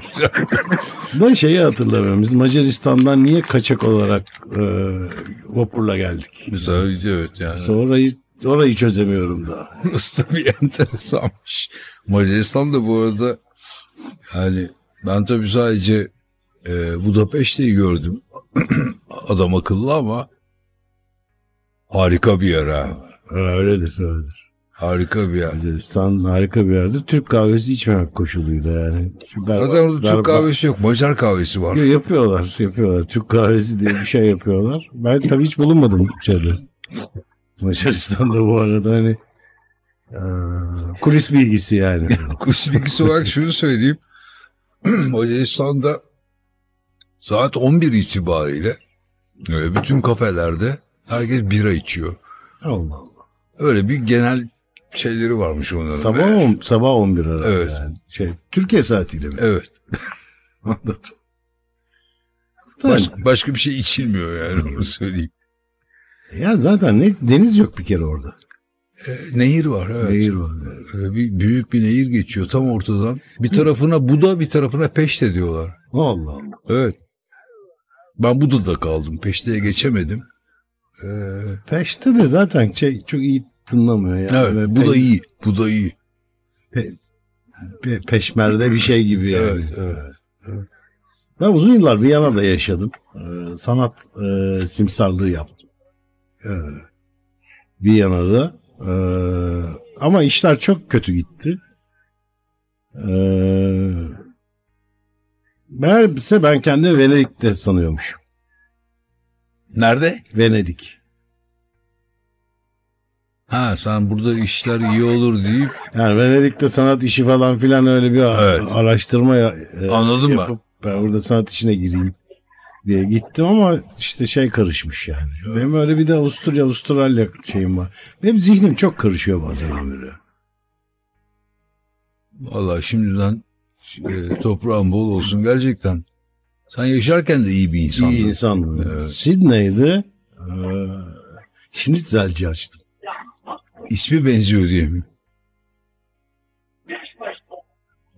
Ben şeyi hatırlamıyorum. Biz Macaristan'dan niye kaçak olarak e, vapurla geldik? Mesela evet yani. Sonra orayı çözemiyorum daha. Burası da bir enteresanmış. Macaristan'da bu arada yani ben tabii sadece e, Budapeşte'yi gördüm. Adam akıllı ama harika bir yer ha. Öyledir, öyledir. Harika bir yer. Macaristan harika bir yerdir. Türk kahvesi içmemek koşuluydu yani. Ber- Zaten orada ber- Türk kahvesi yok. Macar kahvesi var. Yok, yapıyorlar, yapıyorlar. Türk kahvesi diye bir şey yapıyorlar. Ben tabii hiç bulunmadım içeride. Macaristan'da bu arada hani e, kulis bilgisi yani. Kulis bilgisi olarak şunu söyleyeyim. Macaristan'da saat on bir itibariyle bütün kafelerde herkes bira içiyor. Allah Allah. Öyle bir genel şeyleri varmış onların. Sabah on, sabah on bir arası. Evet. Yani. Şey, Türkiye saatiyle mi? Evet. Anladım. Baş, başka bir şey içilmiyor yani onu söyleyeyim. Ya zaten ne, deniz yok bir kere orada. E, nehir var. Evet. Nehir var. Evet. Öyle bir büyük bir nehir geçiyor tam ortadan. Bir tarafına Buda, bir tarafına Peşte diyorlar. Allah Allah. Evet. Ben Buda'da kaldım. Peşte'ye geçemedim. Ee, Peşte de zaten şey, çok iyi tınlamıyor. Yani. Evet, bu Pe- da iyi. Bu da iyi. Pe- Pe- Peşmer'de bir şey gibi yani. Evet, evet, evet. Ben uzun yıllar Viyana'da yaşadım. Ee, sanat e, simsarlığı yaptım. Ee, Viyana'da. Ee, ama işler çok kötü gitti. Ee, meğerse ben kendimi Venedik'te sanıyormuşum. Nerede? Venedik. Ha, sen burada işler iyi olur deyip. Yani Venedik'te sanat işi falan filan öyle bir evet. araştırma Anladın yapıp mı? Ben burada sanat işine gireyim diye gittim ama işte şey karışmış yani. Evet. Benim öyle bir de Avusturya, Avustralya şeyim var. Benim zihnim çok karışıyor bazen böyle. Vallahi şimdiden e, toprağın bol olsun gerçekten. Sen yaşarken de iyi bir insandın. İyi insandın. Evet. Sydney'de ee, şimdi zelci açtım. İsmi benziyor diye mi?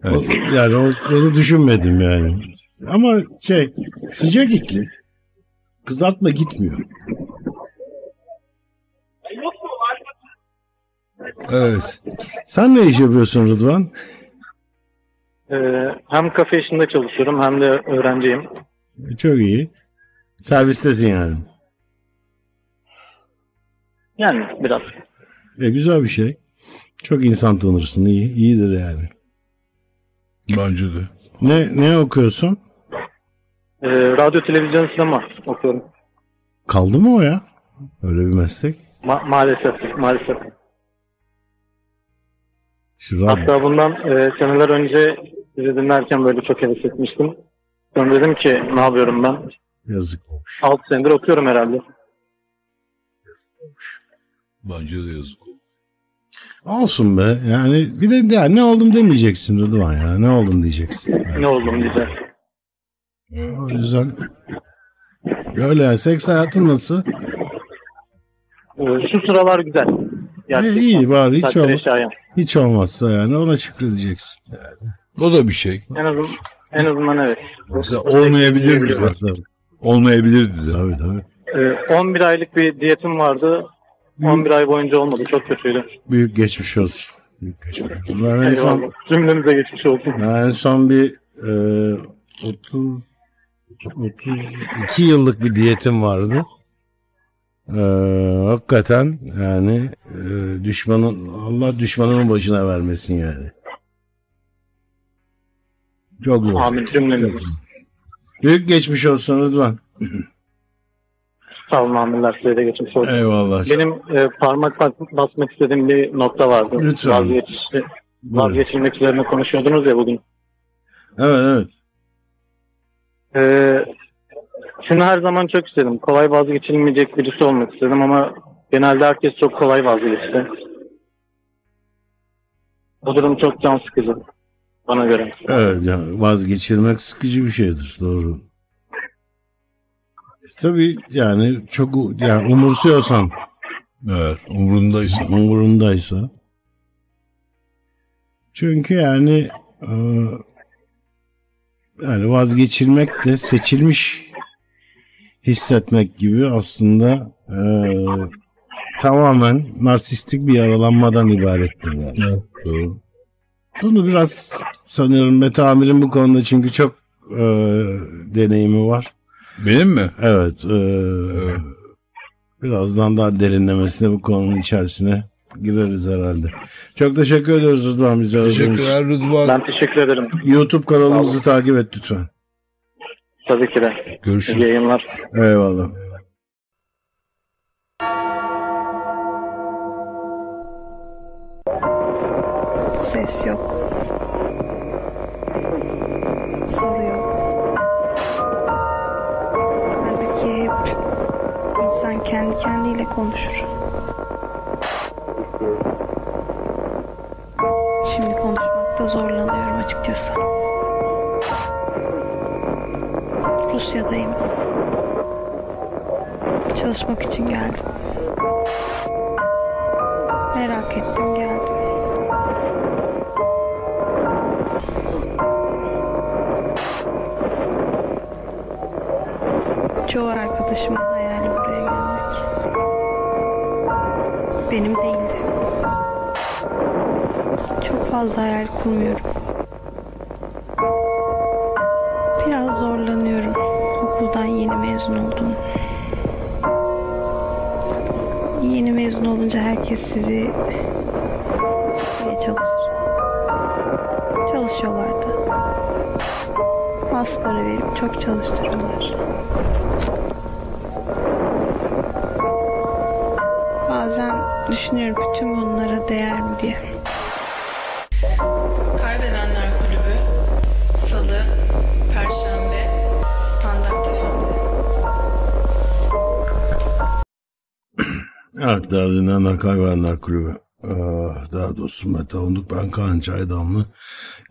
Evet. Yani onu düşünmedim yani. Ama şey sıcak iklim. Kızartma gitmiyor. Evet. Sen ne iş yapıyorsun Rıdvan? Ee, hem kafe işinde çalışıyorum hem de öğrenciyim. Çok iyi. Servistesin yani. Yani biraz. E, güzel bir şey. Çok insan tanırsın. İyi, iyidir yani. Bence de. Ne ne okuyorsun? Ee, radyo, televizyon, sinema okuyorum. Kaldı mı o ya? Öyle bir meslek. Ma- maalesef, maalesef. Hatta bundan e, seneler önce sizi dinlerken böyle çok heves etmiştim. Sonra dedim ki ne yapıyorum ben? Yazık olmuş. Alt senedir okuyorum herhalde. Bence de yazık olmuş. Olsun be. Yani bir de ya, ne oldum demeyeceksin Rıdvan ya. Ne oldum diyeceksin. Yani. Ne oldum diyeceksin. O yüzden. Öyle ya. Seks hayatın nasıl? Şu sıralar güzel. E, iyi bari hiç, ol- hiç olmazsa yani ona şükredeceksin. Yani. O da bir şey. En azından, en azından evet. Mesela olmayabilirdi. Olmayabilirdi. Olmayabilirdi. Tabii tabii. Ee, on bir aylık bir diyetim vardı. on bir ay boyunca olmadı. Çok kötüydü. Büyük geçmiş olsun. Büyük geçmiş olsun. Ben en son, cümlemize geçmiş olsun. Ben en son bir e, otuz iki yıllık bir diyetim vardı. E, hakikaten yani e, düşmanın, Allah düşmanının başına vermesin yani. Çok zor. Amin, cümlemiz. Büyük geçmiş olsun Rıdvan. Sağ olun, amirler, size de geçmiş olsun. Eyvallah. Benim e, parmak basmak istediğim bir nokta vardı. Lütfen. Vazgeçişli, vazgeçilmek üzerine konuşuyordunuz ya bugün. Evet, evet. E, şunu her zaman çok istedim. Kolay vazgeçilmeyecek birisi olmak istedim ama genelde herkes çok kolay vazgeçti. Bu durum çok can sıkıcı bana göre. Evet, yani vazgeçilmek sıkıcı bir şeydir, doğru. Tabii yani çok yani umursuyorsan, evet, umurundaysa, umurundaysa. Çünkü yani e, yani vazgeçilmek de seçilmiş hissetmek gibi aslında e, tamamen narsistik bir yaralanmadan ibarettir yani. Evet, doğru. Bunu biraz sanıyorum Mete Amir'in bu konuda çünkü çok e, deneyimi var. Benim mi? Evet. E, evet. Birazdan daha derinlemesine bu konunun içerisine gireriz herhalde. Çok teşekkür ediyoruz Rıdvan bize. Teşekkürler Rıdvan. Ben teşekkür ederim. YouTube kanalımızı takip et lütfen. Tabii ki de. Görüşürüz. İyi yayınlar. Eyvallah. Ses yok. Soru yok. Halbuki hep insan kendi kendiyle konuşur. Şimdi konuşmakta zorlanıyorum açıkçası. Rusya'dayım. Çalışmak için geldim. Merak ettim geldim. Çoğu arkadaşımın hayali buraya gelmek. Benim değildi. Çok fazla hayal kurmuyorum. Biraz zorlanıyorum. Okuldan yeni mezun oldum. Yeni mezun olunca herkes sizi sıkmaya çalışır. Çalışıyorlardı. Az para verip çok çalıştırıyorlar. Bazen düşünüyorum bütün bunlara değer mi diye. Kaybedenler Kulübü, Salı, Perşembe, Standart F M. Evet, derdinlenen Kaybedenler Kulübü. Daha dostum Mete Avunduk, ben Kaan Çaydamlı.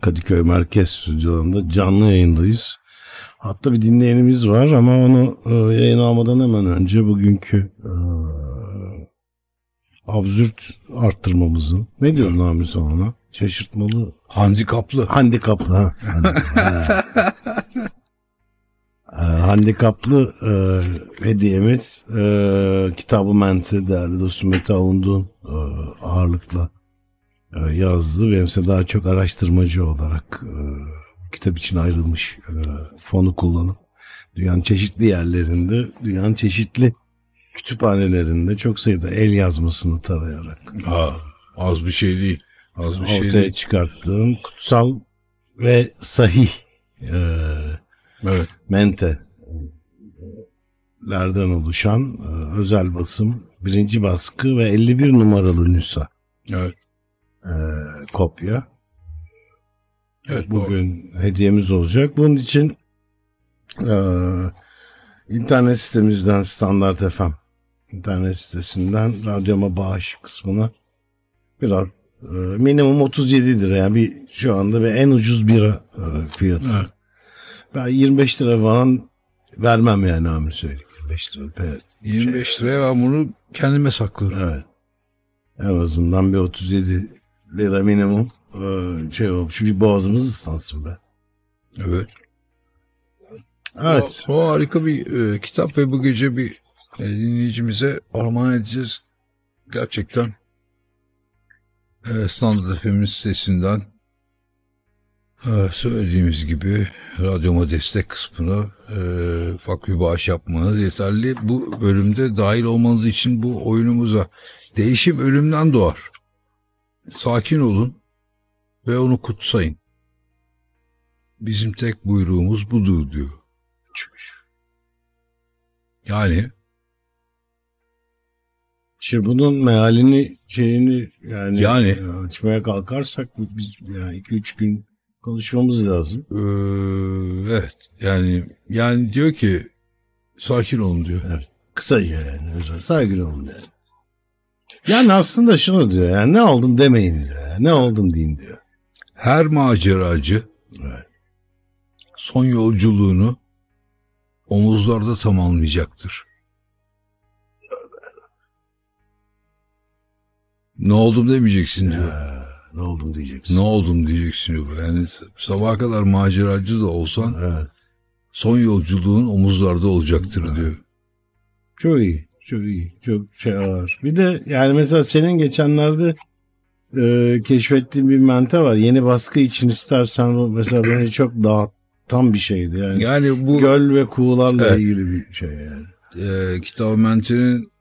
Kadıköy Merkez Stüdyolarında canlı yayındayız. Hatta bir dinleyenimiz var ama onu yayın almadan hemen önce bugünkü... absürt arttırmamızın. Ne diyorsun abi sen ona? Şaşırtmalı. Handikaplı. Handikaplı. Ha. Handikaplı e, hediyemiz e, Kitab-ı Menti değerli dostum Mete Avunduk'un e, ağırlıkla e, yazdı. Benim ise daha çok araştırmacı olarak e, kitap için ayrılmış e, fonu kullanıp dünyanın çeşitli yerlerinde, dünyanın çeşitli kütüphanelerinde çok sayıda el yazmasını tarayarak. Aa, az bir şey değil. Az bir şey değil. Ortaya çıkarttığım kutsal ve sahih e, evet. mentelerden oluşan e, özel basım, birinci baskı ve elli bir numaralı nüsa. Evet. E, kopya. Evet, bugün doğru. Hediyemiz olacak. Bunun için e, internet sitemizden Standart F M İnternet sitesinden radyoma bağış kısmına biraz e, minimum otuz yedi lira yani bir, şu anda ve en ucuz bira e, fiyatı. Evet. Ben yirmi beş lira falan vermem yani amir söyleyeyim. yirmi beş lira. Evet. yirmi beş liraya ben bunu kendime saklıyorum. Evet. En azından bir otuz yedi lira minimum e, şey olmuş. Şu bir boğazımız ıslansın be. Evet. Evet. O, o harika bir e, kitap ve bu gece bir dinleyicimize armağan edeceğiz. gerçekten e, Standart F M'in sitesinden e, söylediğimiz gibi radyoma destek kısmına e, ufak bir bağış yapmanız yeterli. Bu bölümde dahil olmanız için bu oyunumuza değişim ölümden doğar. Sakin olun ve onu kutsayın. Bizim tek buyruğumuz budur diyor. Yani şimdi bunun mealini şeyini yani, yani açmaya kalkarsak biz yani iki üç gün konuşmamız lazım. Ee, evet. Yani yani diyor ki sakin olun diyor. Evet. Kısaca yani özel sakin olun diyor. Yani aslında şunu diyor. Yani ne oldum demeyin diyor. Ne oldum deyin diyor. Her maceracı evet. son yolculuğunu omuzlarda tamamlayacaktır. Ne oldum demeyeceksin diyor. Ya, ne oldum diyeceksin. Ne oldum diyeceksin diyor. Yani sabaha kadar maceracı da olsan evet. son yolculuğun omuzlarda olacaktır evet. diyor. Çok iyi. Çok iyi. Çok şey var. Bir de yani mesela senin geçenlerde e, keşfettiğin bir mente var. Yeni baskı için istersen mesela beni çok dağıt. Tam bir şeydi yani. Yani bu göl ve kuğularla evet, ilgili bir şey yani. E, Kitab-ı Mente'nin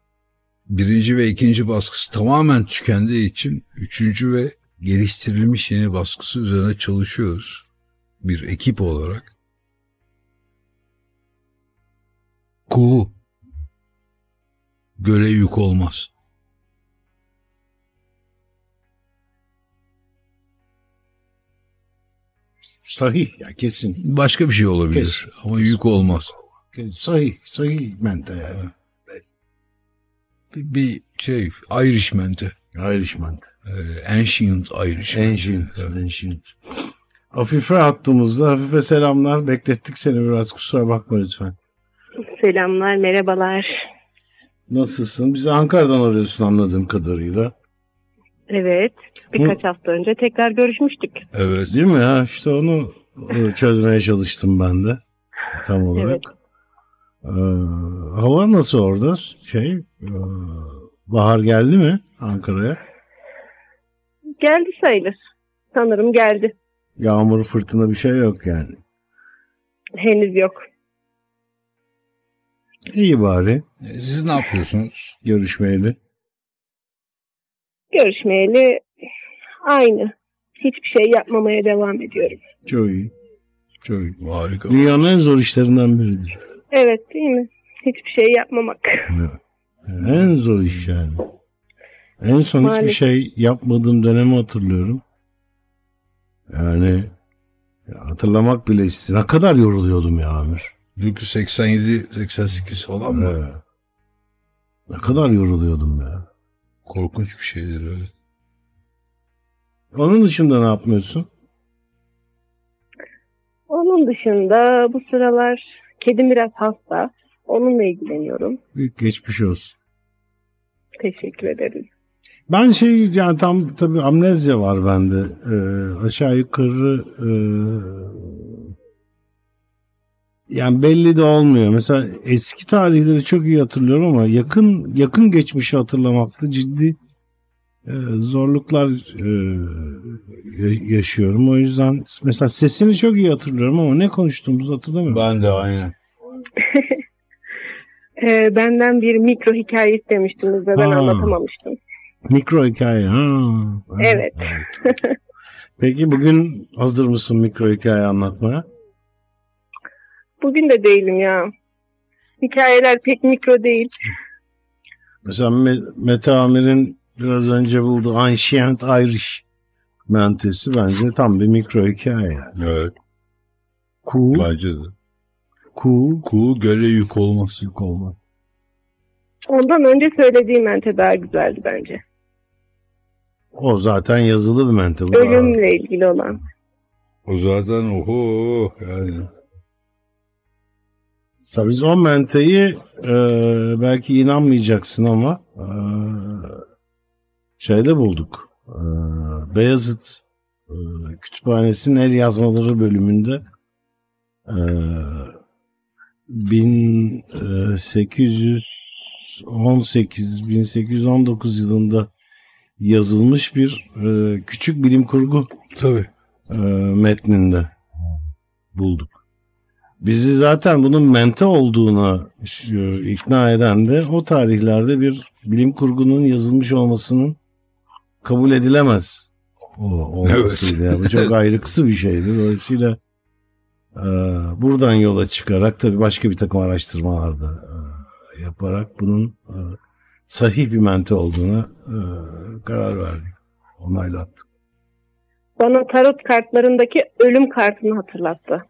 birinci ve ikinci baskısı tamamen tükendiği için üçüncü ve geliştirilmiş yeni baskısı üzerine çalışıyoruz. Bir ekip olarak. Kuğu göle yük olmaz. Sahih ya kesin. Başka bir şey olabilir kesin, ama kesin. Yük olmaz. Sahih, sahih mente yani. Bir, bir şey, Irish mente. Irish mente. Ee, ancient Irish mente. Ancient, evet. ancient. Afife hattımızda. Afife selamlar. Beklettik seni biraz. Kusura bakma lütfen. Selamlar, merhabalar. Nasılsın? Bizi Ankara'dan arıyorsun anladığım kadarıyla. Evet. Birkaç Hı. hafta önce tekrar görüşmüştük. Evet. Değil mi ya? İşte onu çözmeye çalıştım ben de. Tam olarak. Evet. Ee, hava nasıl orada? Şey, bahar geldi mi Ankara'ya? Geldi sayılır. Sanırım geldi. Yağmur, fırtına bir şey yok yani. Henüz yok. İyi bari. Siz ne yapıyorsunuz? Görüşmeyeli. Görüşmeyeli aynı. Hiçbir şey yapmamaya devam ediyorum. Çok iyi. Çok iyi. Harika. Dünyanın en zor işlerinden biridir. Evet değil mi? Hiçbir şey yapmamak. Evet. En zor iş yani. En son maalesef hiçbir şey yapmadığım dönemi hatırlıyorum. Yani hatırlamak bile istedim. Ne kadar yoruluyordum ya Amir. Dünkü seksen yedi seksen sekiz falan mı? Evet. Ne kadar yoruluyordum ya. Korkunç bir şeydir öyle. Evet. Onun dışında ne yapmıyorsun? Onun dışında bu sıralar kedim biraz hasta. Onunla ilgileniyorum. Büyük geçmiş olsun. Teşekkür ederim. Ben şey yani tam tabii amnezya var bende. Ee, aşağı yukarı e, yani belli de olmuyor. Mesela eski tarihleri çok iyi hatırlıyorum ama yakın yakın geçmişi hatırlamakta ciddi e, zorluklar e, yaşıyorum. O yüzden mesela sesini çok iyi hatırlıyorum ama ne konuştuğumuzu hatırlamıyorum. Ben de aynen. e, benden bir mikro hikaye istemiştiniz de ben ha, anlatamamıştım. Mikro hikaye. Ha. Evet. evet. Peki bugün hazır mısın mikro hikaye anlatmaya? Bugün de değilim ya. Hikayeler pek mikro değil. Mesela Mete Amir'in biraz önce bulduğu Ancient Irish mentesi bence tam bir mikro hikaye. Evet. Kuğu. Bence de. Kuğu. Kuğu göle yük olmaz. Yük olmaz. Ondan önce söylediğim mente daha güzeldi bence. O zaten yazılı bir mente. Ölümle ilgili olan. O zaten oho yani. Biz o menteyi e, belki inanmayacaksın ama e, şeyde bulduk. E, Beyazıt e, Kütüphanesi'nin el yazmaları bölümünde e, bin sekiz yüz bin sekiz yüz on sekiz bin sekiz yüz on dokuz yılında yazılmış bir e, küçük bilim kurgu tabii e, metninde bulduk. Bizi zaten bunun mente olduğuna ikna eden de o tarihlerde bir bilim kurgunun yazılmış olmasının kabul edilemez olmasıydı. Evet. Yani bu çok ayrıksı bir şeydi. Dolayısıyla e, buradan yola çıkarak tabii başka bir takım araştırmalarda e, yaparak bunun e, sahih bir mente olduğuna e, karar verdik. Onaylattık. Bana tarot kartlarındaki ölüm kartını hatırlattı.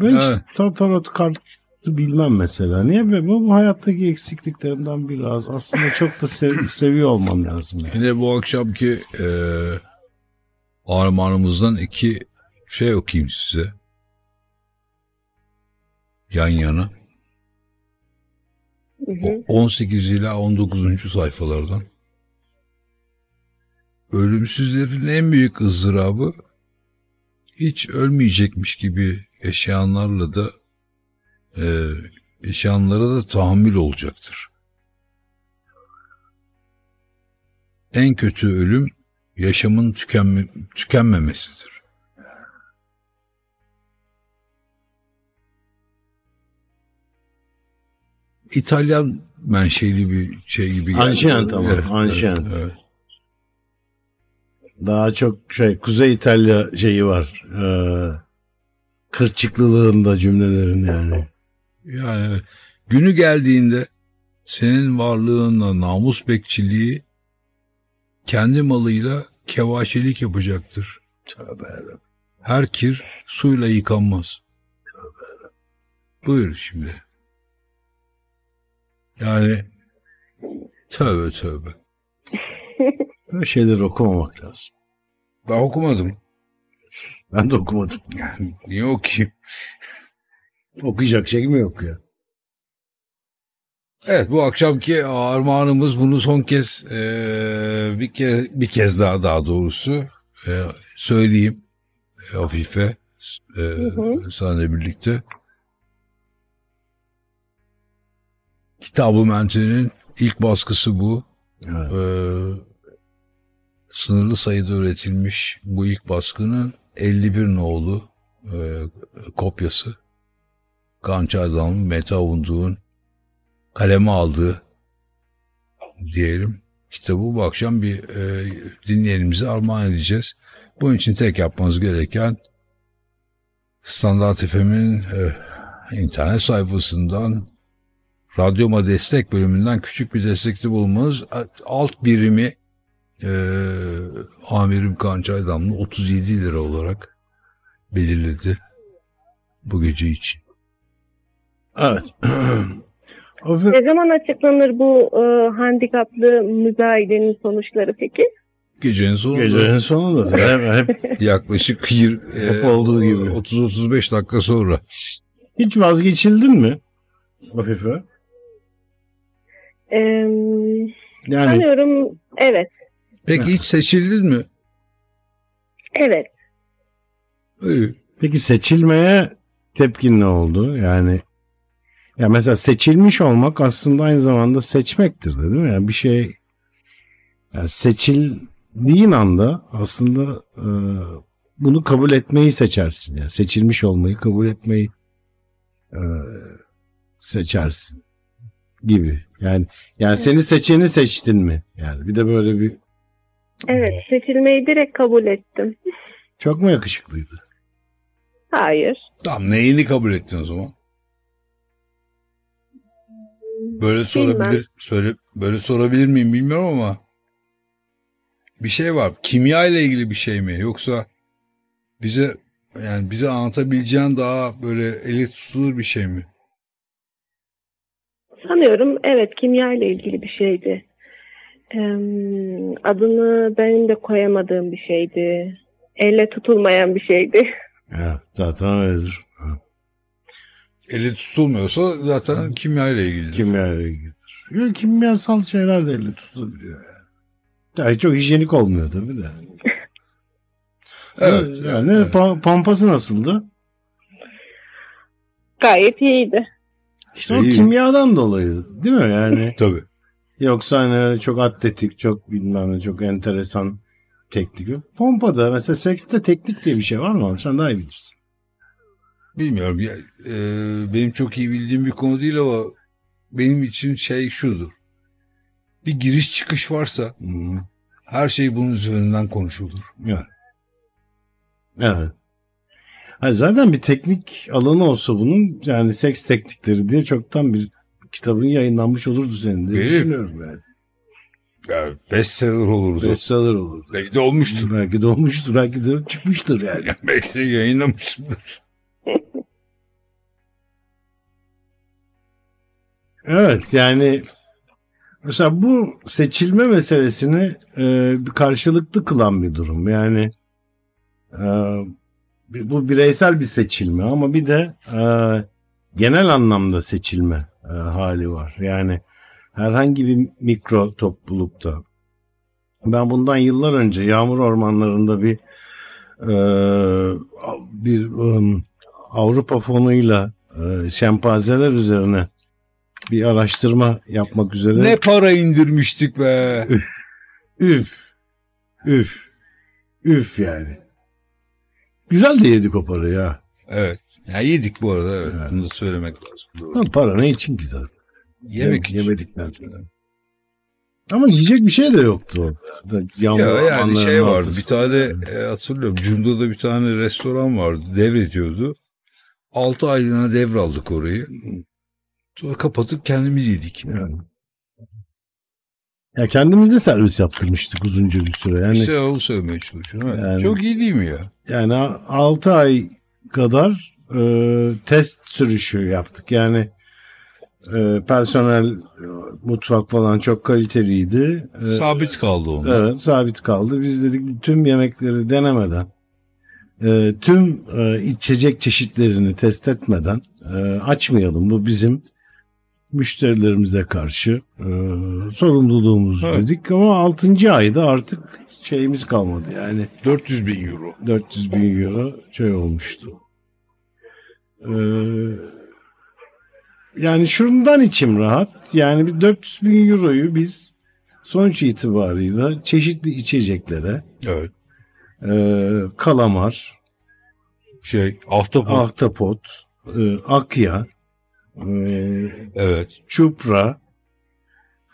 Ben evet. hiç tarot kartı bilmem mesela. Niye be? Bu, bu hayattaki eksikliklerimden biraz. Aslında çok da sev- seviyor olmam lazım. Yani. Yine bu akşamki e, armağanımızdan iki şey okuyayım size. Yan yana. O on sekiz ila on dokuzuncu sayfalardan. Ölümsüzlerin en büyük ızdırabı hiç ölmeyecekmiş gibi yaşayanlarla da e, yaşayanlara da tahammül olacaktır. En kötü ölüm yaşamın tükenme, tükenmemesidir. İtalyan menşeli bir şey gibi. Anşen tamam. Evet, Anşen. Evet, evet. Daha çok şey Kuzey İtalya şeyi var. Ee, Kırçıklılığında cümlelerin yani. Yani günü geldiğinde senin varlığınla namus bekçiliği kendi malıyla kevaşelik yapacaktır. Tövbe ederim. Her kir suyla yıkanmaz. Tövbe ederim. Buyur şimdi. Yani tövbe tövbe. Böyle şeyleri okumamak lazım. Ben okumadım. Ben de okumadım. Yani niye okuyayım? Okuyacak şey mi yok ya? Evet, bu akşamki armağanımız bunu son kez ee, bir kez bir kez daha daha doğrusu e, söyleyeyim e, Afife e, seninle birlikte. Kitabı Mente'nin ilk baskısı bu. Evet. Ee, sınırlı sayıda üretilmiş bu ilk baskının elli bir nolu e, kopyası. Kaan Çaydamlı, Mete Avunduk'un kaleme aldığı diyelim kitabı bu akşam bir e, dinleyenimize armağan edeceğiz. Bunun için tek yapmanız gereken Standart F M'in e, internet sayfasından Radyoma Destek bölümünden küçük bir destekte bulmanız. Alt birimi e, amirim Kaan Çaydamlı otuz yedi lira olarak belirledi bu gece için. Evet. Ne zaman açıklanır bu e, handikaplı müzayedenin sonuçları peki? Gecenin sonunda. Gecenin sonunda. Hep, hep yaklaşık hep olduğu gibi otuz otuz beş dakika sonra. Hiç vazgeçildin mi Afife? Ee, yani, sanıyorum evet. Peki hiç seçildin mi? Evet. Peki seçilmeye tepkin ne oldu? Yani ya mesela seçilmiş olmak aslında aynı zamanda seçmektir değil mi? Yani bir şey yani seçildiğin anda aslında e, bunu kabul etmeyi seçersin. Yani seçilmiş olmayı kabul etmeyi e, seçersin gibi. Yani yani seni seçeni seçtin mi? Yani bir de böyle bir... Evet, seçilmeyi direkt kabul ettim. Çok mu yakışıklıydı? Hayır. Tamam, neyini kabul ettin o zaman? Böyle sorabilir, söyle, böyle sorabilir miyim bilmiyorum ama bir şey var. Kimya ile ilgili bir şey mi? Yoksa bize yani bize anlatabileceğin daha böyle ele tutulur bir şey mi? Sanıyorum evet, kimya ile ilgili bir şeydi. Ee, adını benim de koyamadığım bir şeydi. Elle tutulmayan bir şeydi. Evet, zaten öyledir. Evet. Elle tutulmuyorsa zaten evet. Kimya ile ilgilidir. Kimya ile ilgilidir. Yani kimyasal şeyler de elle tutulabiliyor. Yani. Yani çok hijyenik olmuyor tabii de. Evet. Yani evet. Pa- pampası nasıldı? Gayet iyiydi. İşte o kimyadan dolayı değil mi yani? Tabii. Yoksa hani çok atletik, çok bilmem ne, çok enteresan teknik yok. Pompada mesela sekste teknik diye bir şey var mı abi? Sen daha iyi bilirsin. Bilmiyorum. Ya, e, benim çok iyi bildiğim bir konu değil ama benim için şey şudur. Bir giriş çıkış varsa hmm. her şey bunun üzerinden konuşulur. Yani. Evet. Yani zaten bir teknik alanı olsa bunun, yani seks teknikleri diye çoktan bir kitabın yayınlanmış olur düzeninde. Benim, düşünüyorum yani. Yani bestseller olurdu. Bestseller olurdu. Belki de olmuştur. Belki de olmuştur. Belki de çıkmıştır yani. Belki de yayınlamıştır. Evet yani mesela bu seçilme meselesini e, karşılıklı kılan bir durum. Yani e, bu bireysel bir seçilme ama bir de e, genel anlamda seçilme e, hali var. Yani herhangi bir mikro toplulukta. Ben bundan yıllar önce Yağmur Ormanları'nda bir e, bir um, Avrupa fonuyla e, şempanzeler üzerine bir araştırma yapmak üzere. Ne para indirmiştik be. Üf. Üf. Üf, üf yani. Güzel de yedik o parayı ha. Evet. Ya yedik bu arada. Evet. Evet. Bunu da söylemek lazım. Ha, para ne için güzel? Yemek için. Yemedikten sonra. Ama yiyecek bir şey de yoktu. Ya yani şey vardı. Bir tane e, hatırlıyorum. Cunda'da bir tane restoran vardı. Devrediyordu. Altı aylığına devraldık orayı. Sonra kapatıp kendimiz yedik. Yani. Ya kendimiz de servis yaptırmıştık uzunca bir süre. Yani, işte onu söylemeye çalışıyorum. Yani, çok iyi değil mi ya? Yani altı ay kadar e, test sürüşü yaptık. Yani e, personel mutfak falan çok kaliteliydi. E, sabit kaldı onlar. Evet, sabit kaldı. Biz dedik tüm yemekleri denemeden, e, tüm e, içecek çeşitlerini test etmeden e, açmayalım. Bu bizim müşterilerimize karşı e, sorumluluğumuz evet. dedik ama altıncı ayda artık şeyimiz kalmadı yani. dört yüz bin euro. dört yüz bin euro şey olmuştu. E, yani şundan içim rahat. Yani bir dört yüz bin euroyu biz sonuç itibarıyla çeşitli içeceklere evet. e, kalamar, şey, ahtapot, ahtapot e, akya, Ee, evet. çupra,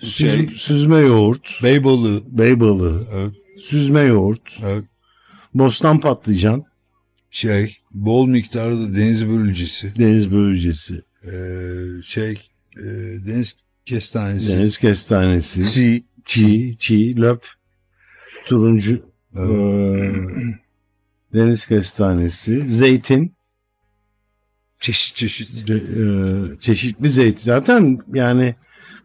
şey, süz, süzme yoğurt, bey balığı, bey balığı evet. süzme yoğurt, evet. bostan patlıcan, şey, bol miktarda deniz börülcesi, deniz börülcesi, ee, şey, e, deniz kestanesi, deniz kestanesi, çiğ, çiğ, çiğ löp, turuncu, evet. e, deniz kestanesi, zeytin. Çeşit çeşitli e, çeşitli zeytin. Zaten yani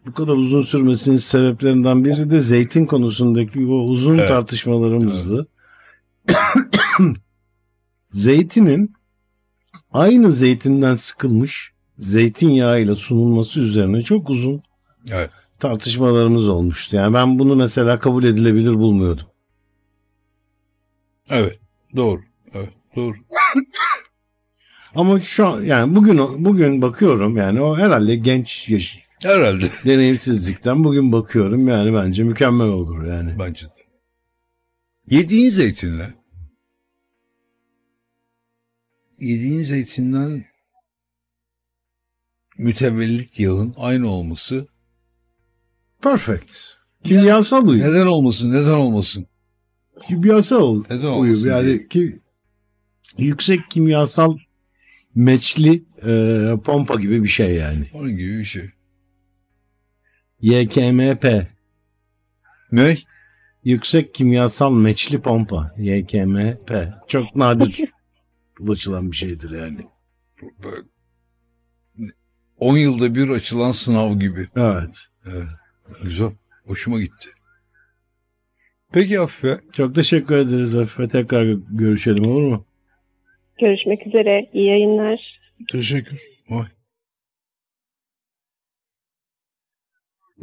bu kadar uzun sürmesinin sebeplerinden biri de zeytin konusundaki o uzun evet. tartışmalarımızdı. Evet. Zeytinin aynı zeytinden sıkılmış zeytinyağıyla sunulması üzerine çok uzun evet. tartışmalarımız olmuştu. Yani ben bunu mesela kabul edilebilir bulmuyordum. Evet, doğru. Evet, doğru. Ama şu an yani bugün bugün bakıyorum yani o herhalde genç yaş herhalde deneyimsizlikten bugün bakıyorum yani bence mükemmel olur yani. Bence de. Yediğin zeytinle yediğin zeytinden mütevellit yağın aynı olması perfect. Kimyasal uyum. Neden olmasın? Neden olmasın? Kimyasal neden olmasın uyum yani ki yüksek kimyasal meçli e, pompa gibi bir şey yani. Onun gibi bir şey. Y K M P. Ne? Yüksek kimyasal meçli pompa. Y K M P. Çok nadir ulaşılan bir şeydir yani. on yılda bir açılan sınav gibi. Evet. Evet. Güzel. Hoşuma gitti. Peki Affe. Çok teşekkür ederiz Affe. Tekrar görüşelim olur mu? Görüşmek üzere. İyi yayınlar. Teşekkür. Vay.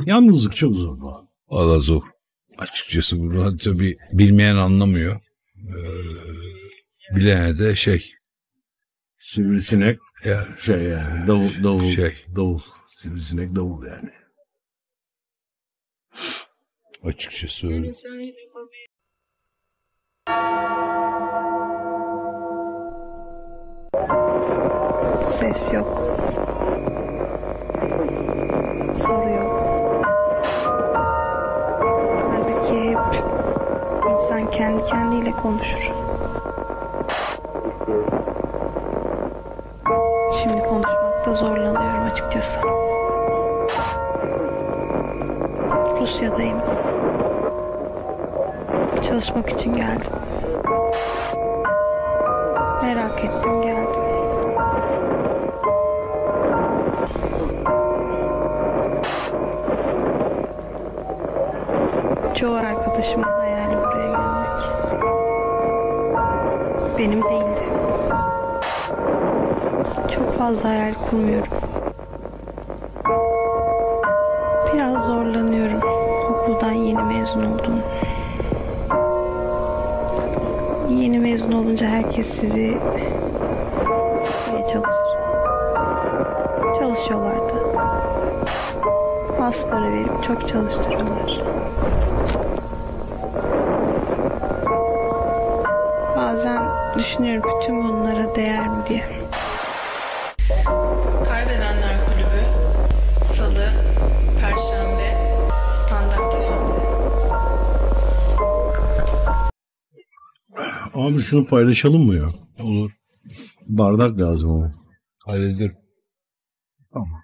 Yalnızlık çok zor bu. Valla zor. Açıkçası bunu tabii bilmeyen anlamıyor. Ee, bilene de şey. Sivrisinek. Ya, şey yani davul, davul, şey. davul, sivrisinek davul yani. Açıkçası öyle. Ses yok. Soru yok. Halbuki hep insan kendi kendiyle konuşur. Şimdi konuşmakta zorlanıyorum açıkçası. Rusya'dayım. Çalışmak için geldim. Merak ettim, geldim. Çoğu arkadaşımın hayali buraya gelmek. Benim değildi. Çok fazla hayal kurmuyorum. Biraz zorlanıyorum. Okuldan yeni mezun oldum. Yeni mezun olunca herkes sizi sıkmaya çalışır. Çalışıyorlardı. Az para verip çok çalıştırıyorlar. Bazen düşünüyorum bütün bunlara değer mi diye. Kaybedenler Kulübü, Salı, Perşembe, Standart F M. Abi şunu paylaşalım mı ya? Olur. Bardak lazım ama. Hallederim. Tamam.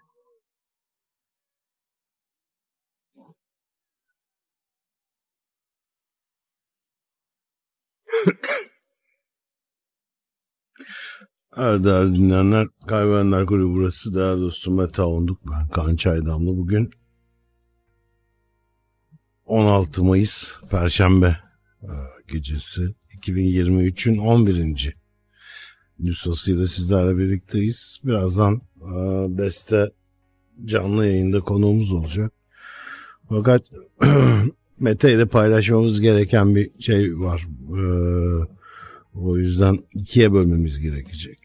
Evet değerli dinleyenler, Kaybedenler Kulübü burası. Değerli dostum Mete Avunduk, ben Kaan Çaydamlı. Bugün on altı Mayıs Perşembe gecesi iki bin yirmi üçün on birinci nüshasıyla sizlerle birlikteyiz. Birazdan Beste canlı yayında konuğumuz olacak. Fakat Mete ile paylaşmamız gereken bir şey var. Ee, o yüzden ikiye bölmemiz gerekecek.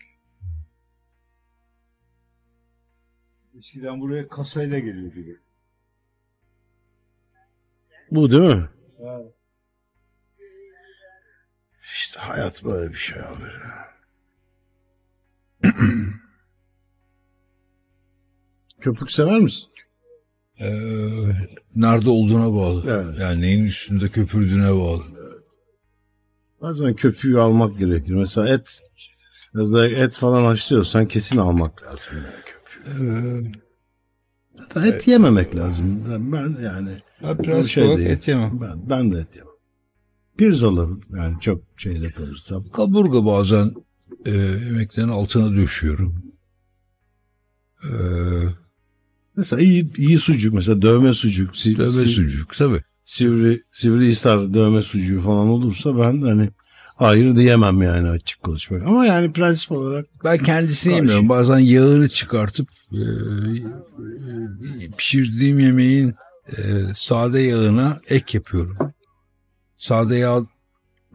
Eskiden buraya kasayla geliyordu. Bu değil mi? Evet. İşte hayat böyle bir şey abi. Köpük sever misin? Ee, nerede olduğuna bağlı. Evet. Yani neyin üstünde köpürdüğüne bağlı. Evet. Bazen köpüğü almak gerekir. Mesela et, et falan haşlıyorsan kesin almak lazım yani köpüğü. Ee, Hatta et evet. yememek lazım. Ben yani ben biraz şey olarak et yemem. Ben, ben de et yemem. Pirzola yani çok şeyde kalırsam. Kaburga bazen e, yemeklerin altına döşüyorum. Eee Mesela iyi, iyi sucuk, mesela dövme sucuk, si, dövme si, sucuk tabii. Sivri, Sivrihisar dövme sucuğu falan olursa ben hani hayır diyemem yani açık konuşmak. Ama yani prensip olarak ben kendisini yemiyorum. Bazen yağını çıkartıp e, e, pişirdiğim yemeğin e, sade yağına ek yapıyorum. Sade yağla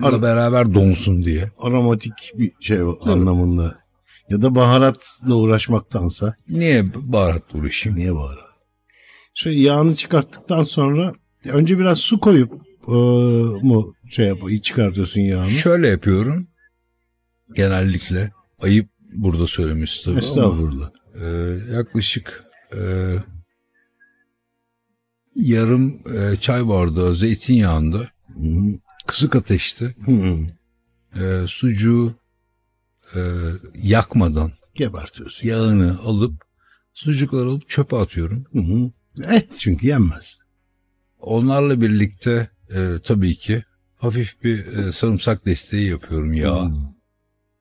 Ar- beraber donsun diye. Aromatik bir şey tabii. Anlamında. Ya da baharatla uğraşmaktansa. Niye baharatla uğraşayım? Niye baharat? Şöyle yağını çıkarttıktan sonra önce biraz su koyup e, mu şey yap, çıkartıyorsun yağını. Şöyle yapıyorum. Genellikle ayıp burada söylemesi tabii. Estağfurullah. Ama, e, yaklaşık e, yarım e, çay bardağı zeytinyağında hmm. kısık ateşte hmm. e, sucuğu Ee, yakmadan gebertiyorsun. Yağını alıp sucukları alıp çöpe atıyorum. Hı hı. Et çünkü yenmez. Onlarla birlikte e, tabii ki hafif bir e, sarımsak desteği yapıyorum yağa.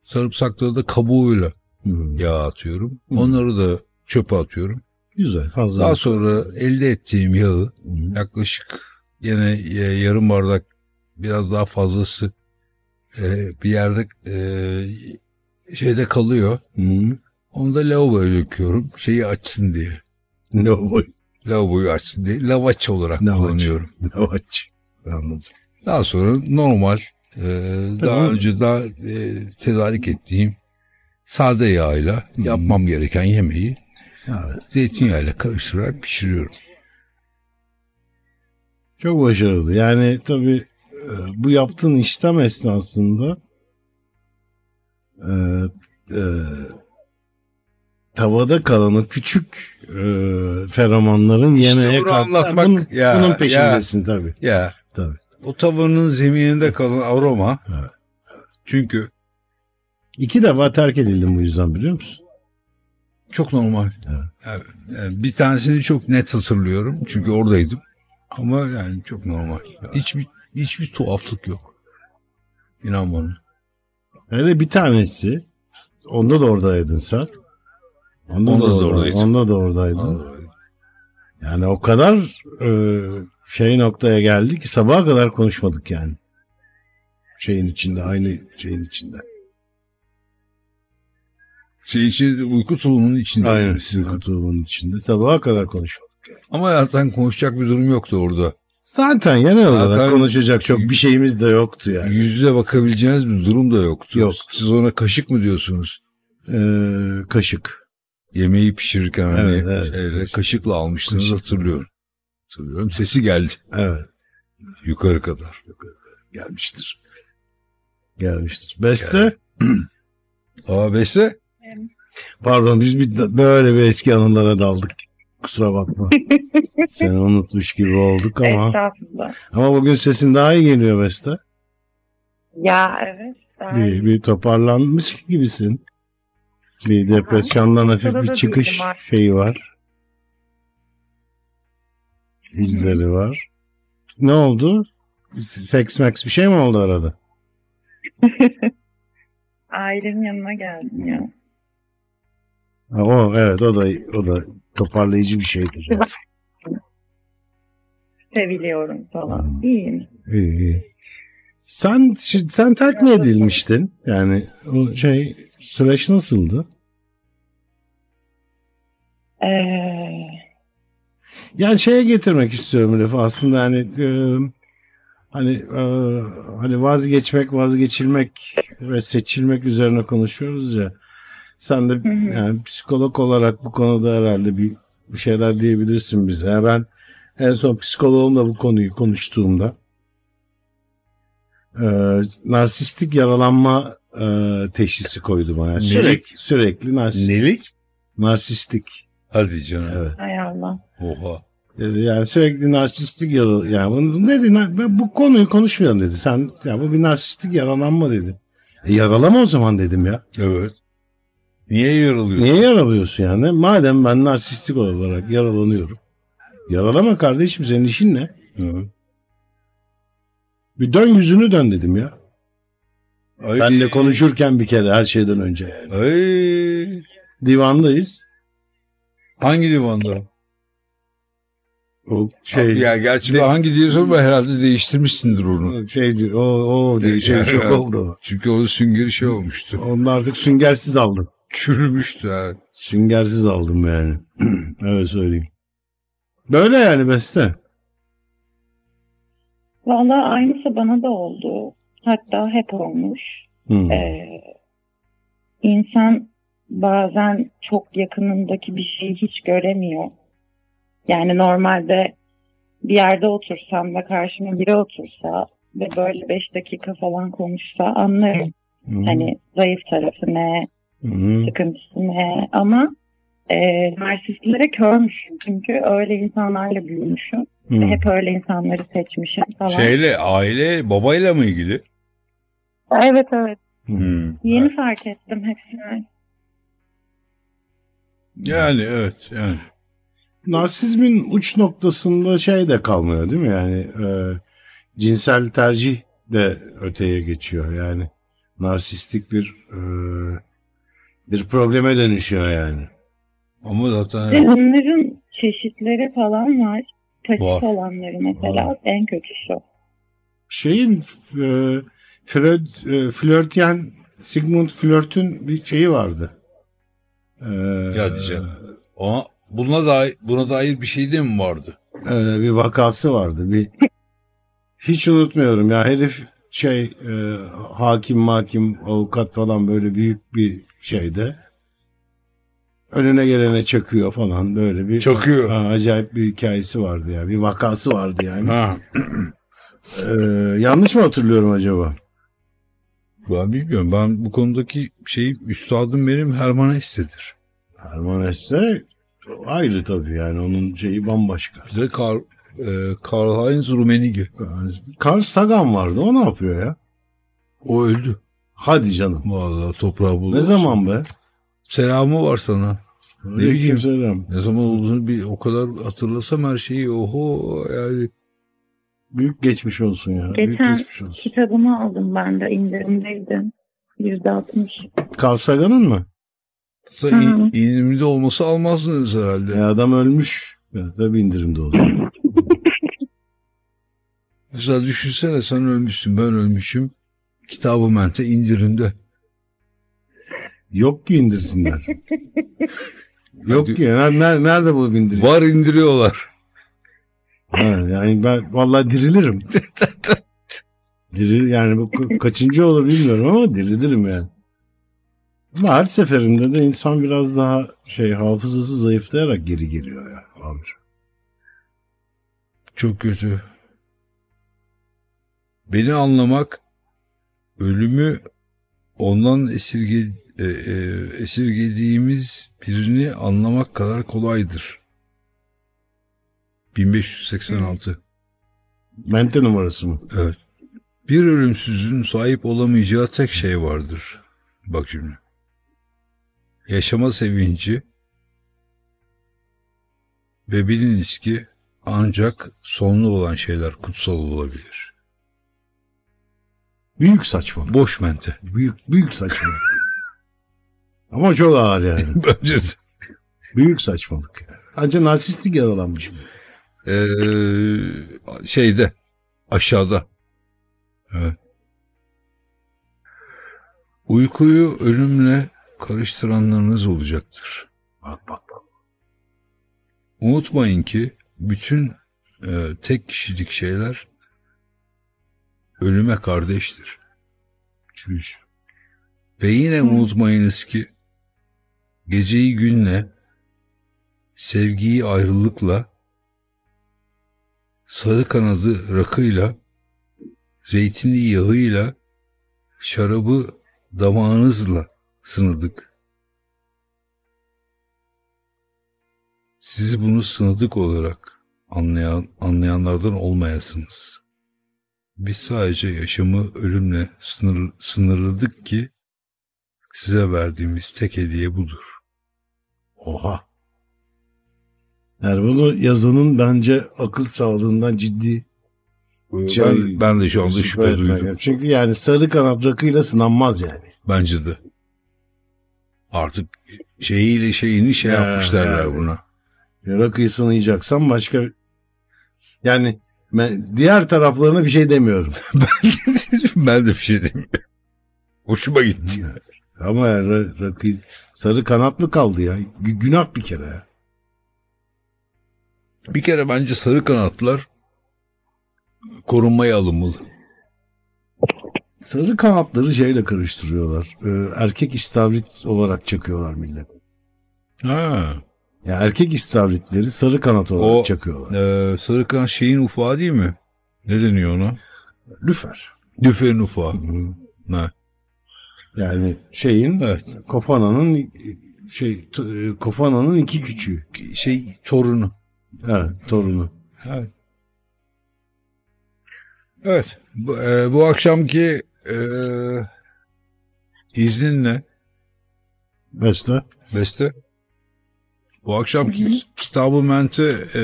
Sarımsakları da kabuğuyla hı. yağa atıyorum. Hı. Onları da çöpe atıyorum. Güzel. Fazla. Daha sonra elde ettiğim yağı hı. yaklaşık yine e, yarım bardak biraz daha fazlası Ee, bir yerde e, şeyde kalıyor. Hı. Onu da lavaboya döküyorum. Şeyi açsın diye. Lavaboyu. Lavaboyu açsın diye. Lavaç olarak lavaç. Kullanıyorum. Lavaç. Anladım. Daha sonra normal e, daha önce daha e, tedarik ettiğim sade yağıyla yapmam gereken yemeği evet. zeytinyağıyla karıştırarak pişiriyorum. Çok başarılı. Yani tabii bu yaptığın işlem esnasında e, e, tavada kalanı küçük e, feromonların yemeğe işte katılmak. Bunun, ya, bunun peşindesin ya, tabii. Ya, tabii. O tavanın zemininde kalan aroma. Evet. Çünkü iki defa terk edildim bu yüzden, biliyor musun? Çok normal. Evet. Yani bir tanesini çok net hatırlıyorum. Çünkü oradaydım. Ama yani çok normal. Evet. Hiçbir, hiçbir tuhaflık yok. İnan bana. Hele bir tanesi. Onda da oradaydın sen. Onda, onda da, da oradaydım. Onda da oradaydın. Anladım. Yani o kadar e, şey noktaya geldi ki sabaha kadar konuşmadık yani. Şeyin içinde, aynı şeyin içinde. Şey içinde, uyku tulumunun içinde. Aynen, uyku tulumunun içinde. Sabaha kadar konuşmadık. Yani. Ama zaten konuşacak bir durum yoktu orada. Zaten genel olarak zaten konuşacak çok bir şeyimiz de yoktu yani. Yüz yüze bakabileceğiniz bir durum da yoktu. Yok. Siz ona kaşık mı diyorsunuz? Ee, kaşık. Yemeği pişirirken hani evet, evet, şeyle, kaşık. kaşıkla almıştınız, kaşık. hatırlıyorum. Hatırlıyorum. Sesi geldi. Evet. Yukarı kadar. Yukarı kadar. Gelmiştir. Gelmiştir. Beste? Aa Beste? Pardon, biz bir, böyle bir eski anılara daldık. Kusura bakma. Seni unutmuş gibi olduk ama. Estağfurullah. Ama bugün sesin daha iyi geliyor Beste. Ya evet. Bir, bir toparlanmış gibisin. Bir depresyondan hafif bir çıkış şeyi var. İzleri var. Ne oldu? Seks meks bir şey mi oldu arada? Ailemin yanına geldim ya. Ha, o evet, o da o da toparlayıcı bir şeydir. Yani. Seviliyorum falan. Ha. İyiyim. İyi, iyi. Sen sen terk mi edilmiştin? Yani o şey süreç nasıldı? Ee... Yani şeye getirmek istiyorum lafı aslında, hani e, hani e, hani vazgeçmek, vazgeçilmek ve seçilmek üzerine konuşuyoruz ya. Sen de yani psikolog olarak bu konuda herhalde bir, bir şeyler diyebilirsin bize. Yani ben en son psikoloğumla bu konuyu konuştuğumda e, narsistik yaralanma e, teşhisi koydu bana. Yani sürekli, sürekli narsistik. Nelik? Narsistik. Hadi canım. Evet. Hay Allah. Oha. Yani sürekli narsistik yaralanma. Yani ne dedi? Ben bu konuyu konuşmayalım dedi. Sen ya bu bir narsistik yaralanma dedi. E, yaralama o zaman dedim ya. Evet. Niye yaralıyorsun? Niye yaralıyorsun yani? Madem ben narsistik olarak yaralanıyorum. Yaralama kardeşim, senin işin ne? Hı. Bir dön yüzünü dön dedim ya. Ay. Benle konuşurken bir kere her şeyden önce yani. Ay. Divandayız. Hangi divanda? O şey. Ya gerçi de, hangi diyorsun ben herhalde değiştirmişsindir onu. Şey o o diye şey çok oldu. Çünkü o sünger şey olmuştu. Onu artık süngersiz aldım. Çürümüştü ha. Süngersiz aldım yani. Öyle söyleyeyim. Böyle yani Beste. Vallahi aynısı bana da oldu. Hatta hep olmuş. Hmm. Ee, insan bazen çok yakınındaki bir şeyi hiç göremiyor. Yani normalde bir yerde otursam da karşıma biri otursa ve böyle beş dakika falan konuşsa anlarım. Hmm. Hani zayıf tarafı ne, hmm. sıkıntısı ne, ama e, narsistlere körmüşüm çünkü öyle insanlarla büyümüşüm. Hmm. Hep öyle insanları seçmişim falan. Şeyle, aile, babayla mı ilgili? Evet evet. Hmm. Yeni evet. fark ettim hepsini. Yani evet yani. Narsizmin uç noktasında şey de kalmıyor değil mi? Yani e, cinsel tercih de öteye geçiyor. Yani narsistik bir e, bir probleme dönüşüyor yani. Ama zaten yani... Onların çeşitleri falan var. Pasif olanları mesela var. En kötüsü. Şeyin e, Freud e, flörtyen Sigmund Freud'un bir şeyi vardı. E, ya diyeceğim. Ona Buna dair, buna dair bir şey de mi vardı? Ee, bir vakası vardı. Bir hiç unutmuyorum ya, herif şey e, hakim makim avukat falan böyle büyük bir şeyde önüne gelene çakıyor falan, böyle bir çakıyor. Ha, acayip bir hikayesi vardı ya, bir vakası vardı yani. Ha. Ee, yanlış mı hatırlıyorum acaba? Ben bilmiyorum. Ben bu konudaki şeyi üstadım benim Herman Hesse'dir. Herman Hesse ayrı tabii yani, onun şeyi bambaşka. Bir de Karl, e, Karl Heinz Rummenigge. Carl Sagan vardı, o ne yapıyor ya? O öldü. Hadi canım. Vallahi toprağı buldu. Ne zaman be? Selamı var sana. Ne bileyim. Selam. Ne zaman olduğunu bir o kadar hatırlasam her şeyi, oho yani. Büyük geçmiş olsun ya. Geçen geçmiş olsun. Kitabımı aldım ben de, indirimdeydim. yüzde altmış. Carl Sagan'ın mı? İn, indirimde olması almazsınız herhalde. Ya adam ölmüş. Ya, tabii indirimde olsun. Mesela düşünsene, sen ölmüşsün, ben ölmüşüm. Kitabı mente indirimde. Yok ki indirsinler. Yok ki. Nerede, nerede bulup indiriyor? Var, indiriyorlar. Ha, yani ben vallahi dirilirim. Diril, yani bu kaçıncı olur bilmiyorum ama dirilirim yani. Ama her seferinde de insan biraz daha şey, hafızası zayıflayarak geri geliyor ya yani, amca. Çok kötü. Beni anlamak, ölümü ondan esirge, e, e, esirgediğimiz birini anlamak kadar kolaydır. bin beş yüz seksen altı. Mente numarası mı? Evet. Bir ölümsüzün sahip olamayacağı tek şey vardır. Bak şimdi. Yaşama sevinci ve biliniz ki ancak sonlu olan şeyler kutsal olabilir. Büyük saçmalık. Boş mente. Büyük büyük saçmalık. Ama çok ağır yani. Bence büyük saçmalık. Ancak narsistik yaralanmış mı? Ee, şeyde aşağıda. Evet. Uykuyu ölümle karıştıranlarınız olacaktır. Bak bak bak. Unutmayın ki bütün e, tek kişilik şeyler ölüme kardeştir. Çüş. Ve yine unutmayınız ki geceyi günle, sevgiyi ayrılıkla, sarı kanadı rakıyla, zeytinli yağıyla, şarabı damağınızla sınadık. Siz bunu sınadık olarak anlayan, anlayanlardan olmayasınız. Biz sadece yaşamı ölümle sınır, sınırladık ki size verdiğimiz tek hediye budur. Oha! Yani bunu yazanın bence akıl sağlığından ciddi. Ben, şey, ben de şu anda şüphe duydum. Çünkü yani sarı kanat rakıyla sınanmaz yani. Bence de. Artık şeyiyle şeyini şey ya, yapmış derler yani buna. Rakıyı sınayacaksan başka... Yani ben diğer taraflarına bir şey demiyorum. Ben de bir şey demiyorum. Hoşuma gitti. Ya. Ama yani rakı sarı kanat mı kaldı ya? Günah bir kere ya. Bir kere bence sarı kanatlar korunmaya alınmalı. Sarı kanatları şeyle karıştırıyorlar. Ee, erkek istavrit olarak çakıyorlar millet. Ha. Ya erkek istavritleri sarı kanat olarak o, çakıyorlar. E, sarı kanat şeyin ufağı değil mi? Ne deniyor ona? Lüfer. Lüferin ufağı. Ne? Yani şeyin, evet. Kofana'nın şey Kofana'nın iki küçüğü. Şey torunu. Evet, torunu. Evet. Evet. Bu, e, bu akşamki e, izninle Beste. Beste. Bu akşamki kitabı mente e,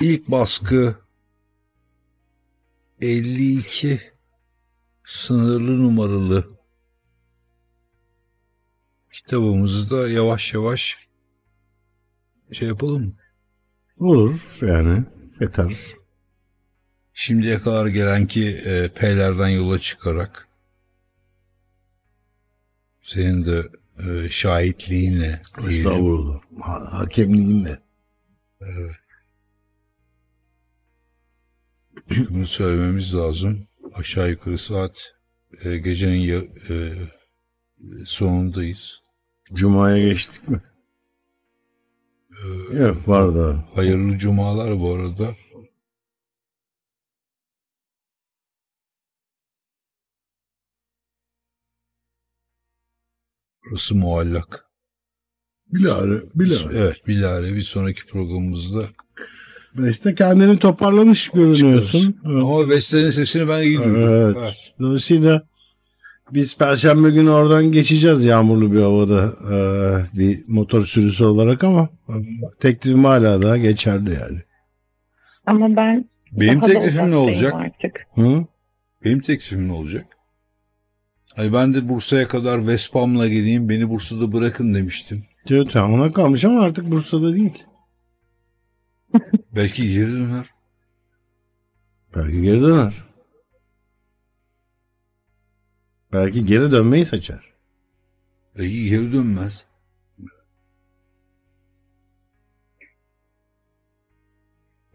ilk baskı elli iki sınırlı numaralı kitabımızda yavaş yavaş şey yapalım mı? Olur yani, yeter. Şimdiye kadar gelen ki e, P'lerden yola çıkarak senin de e, şahitliğinle, estağfurullah, ha, hakemliğinle. Evet. Bunu söylememiz lazım. aşağı yukarı saat e, gecenin ya, e, sonundayız. Cuma'ya geçtik mi? Ee, Yok var da. Hayırlı cumalar bu arada. Burası muallak. Bilare, bilare. Evet, bilare. Bir sonraki programımızda. Beste kendini toparlamış görünüyorsun. Evet. Ama Beste'nin sesini ben iyi duydum. Evet. Evet. Dolayısıyla biz Perşembe günü oradan geçeceğiz yağmurlu bir havada ee, bir motor sürüsü olarak ama teklifim hala daha geçerli yani. Ama ben benim teklifim ne olacak? Hı? Benim teklifim ne olacak? Hani ben de Bursa'ya kadar Vespa'mla geleyim, beni Bursa'da bırakın demiştim. Evet, ona kalmış ama artık Bursa'da değil. Belki geri döner. Belki geri döner. Belki geri dönmeyi seçer. Belki geri dönmez.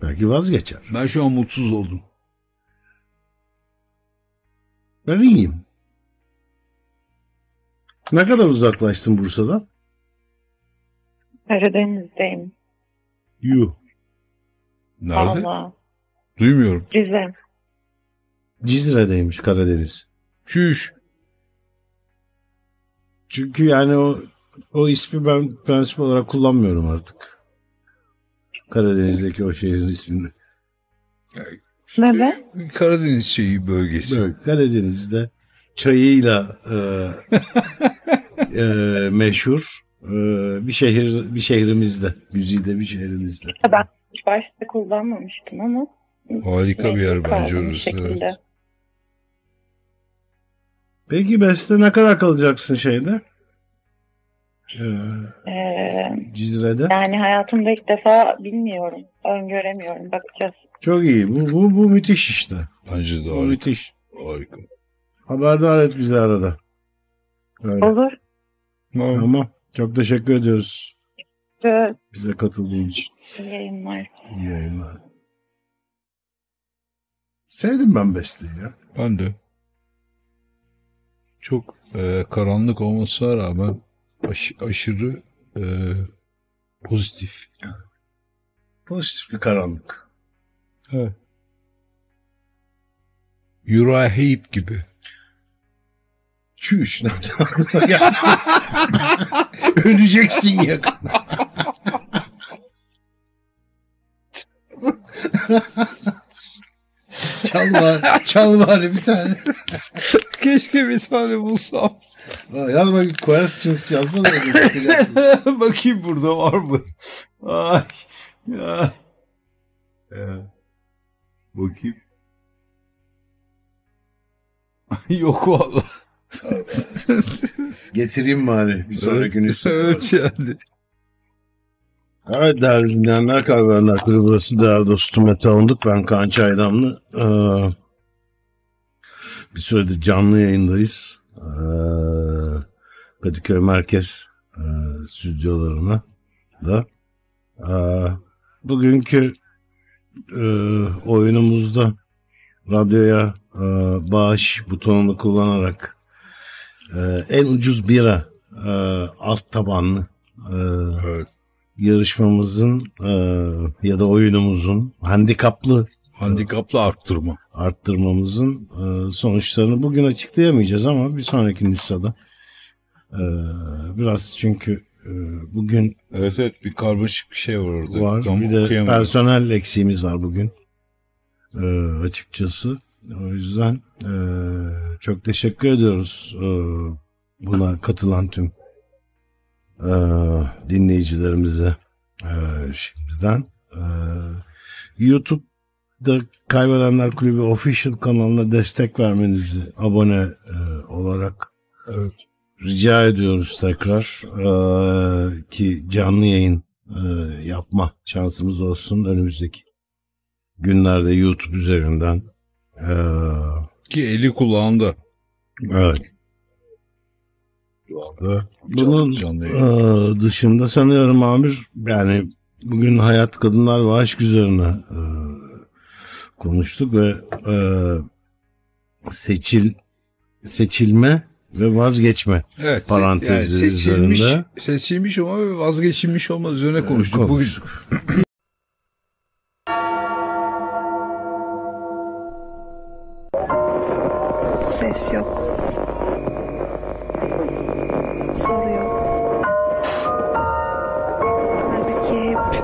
Belki vazgeçer. Ben şu an mutsuz oldum. Ben iyiyim. Ne kadar uzaklaştın Bursa'dan? Karadeniz'deyim. Yuh. Nerede? Allah. Duymuyorum. Cizre. Cizre'deymiş Karadeniz. Çüş. Çünkü yani o o ismi ben prensip olarak kullanmıyorum artık. Karadeniz'deki o şehrin ismini. Neden? Karadeniz şeyi bölgesi. Böyle, Karadeniz'de çayıyla e, e, meşhur e, bir şehir bir şehrimizde, güzide bir şehrimizde. Ben başta kullanmamıştım ama. Harika bir yer bence orası. Evet. Peki Beste ne kadar kalacaksın şeyde? Ee, ee, Cizre'de. Yani hayatımda ilk defa bilmiyorum. Öngöremiyorum. Bakacağız. Çok iyi. Bu bu, bu müthiş işte. Bence de harika. Müthiş. Harika. Haberdar et bizi arada. Öyle. Olur. Tamam. Tamam. Çok teşekkür ediyoruz. Evet. Bize katıldığın için. İyi yayınlar. İyi yayınlar. Sevdim ben Beste'yi ya. Ben de. Çok e, karanlık olmasına rağmen aş, aşırı e, pozitif. Pozitif bir karanlık. Evet. Yurahip gibi. Çüş. Öleceksin yakında. Çal var, çal var bir tane. Keşke bir tane bulsam. Yaz bakayım, questions yazsana. Bakayım burada var mı? Ay, ya. Ya. Bakayım. Yok valla. Getireyim bari bir sonraki günü. Evet yani. Evet değerli dinleyenler, Kaybedenler Kulübü burası. Değerli dostum Mete Avunduk, ben Kaan Çaydamlı. Ee, bir süredir canlı yayındayız. Ee, Kadıköy Merkez e, stüdyolarına da. Ee, bugünkü e, oyunumuzda radyoya e, bağış butonunu kullanarak e, en ucuz bira e, alt tabanlı e, evet. Yarışmamızın e, ya da oyunumuzun handikaplı handikaplı arttırma arttırmamızın e, sonuçlarını bugün açıklayamayacağız ama bir sonraki nüshada e, biraz çünkü e, bugün evet evet bir karmaşık bir şey var orada. Var. Tam bir de personel eksiğimiz var bugün e, açıkçası. O yüzden e, çok teşekkür ediyoruz e, buna katılan tüm Ee, dinleyicilerimize ee, şimdiden ee, YouTube'da Kaybedenler Kulübü Official kanalına destek vermenizi abone e, olarak evet. Rica ediyoruz tekrar ee, ki canlı yayın e, yapma şansımız olsun önümüzdeki günlerde YouTube üzerinden ee, ki eli kulağında evet. Bunun e, dışında sanıyorum amir yani bugün hayat, kadınlar ve aşk üzerine e, konuştuk ve e, seçil seçilme ve vazgeçme. Evet. Parantezleri yani seçilmiş, üzerinde. Seçilmiş olma ve vazgeçilmiş olma üzerine konuştuk, evet, konuştuk. Bugün. Ses yok. Soru yok. Halbuki hep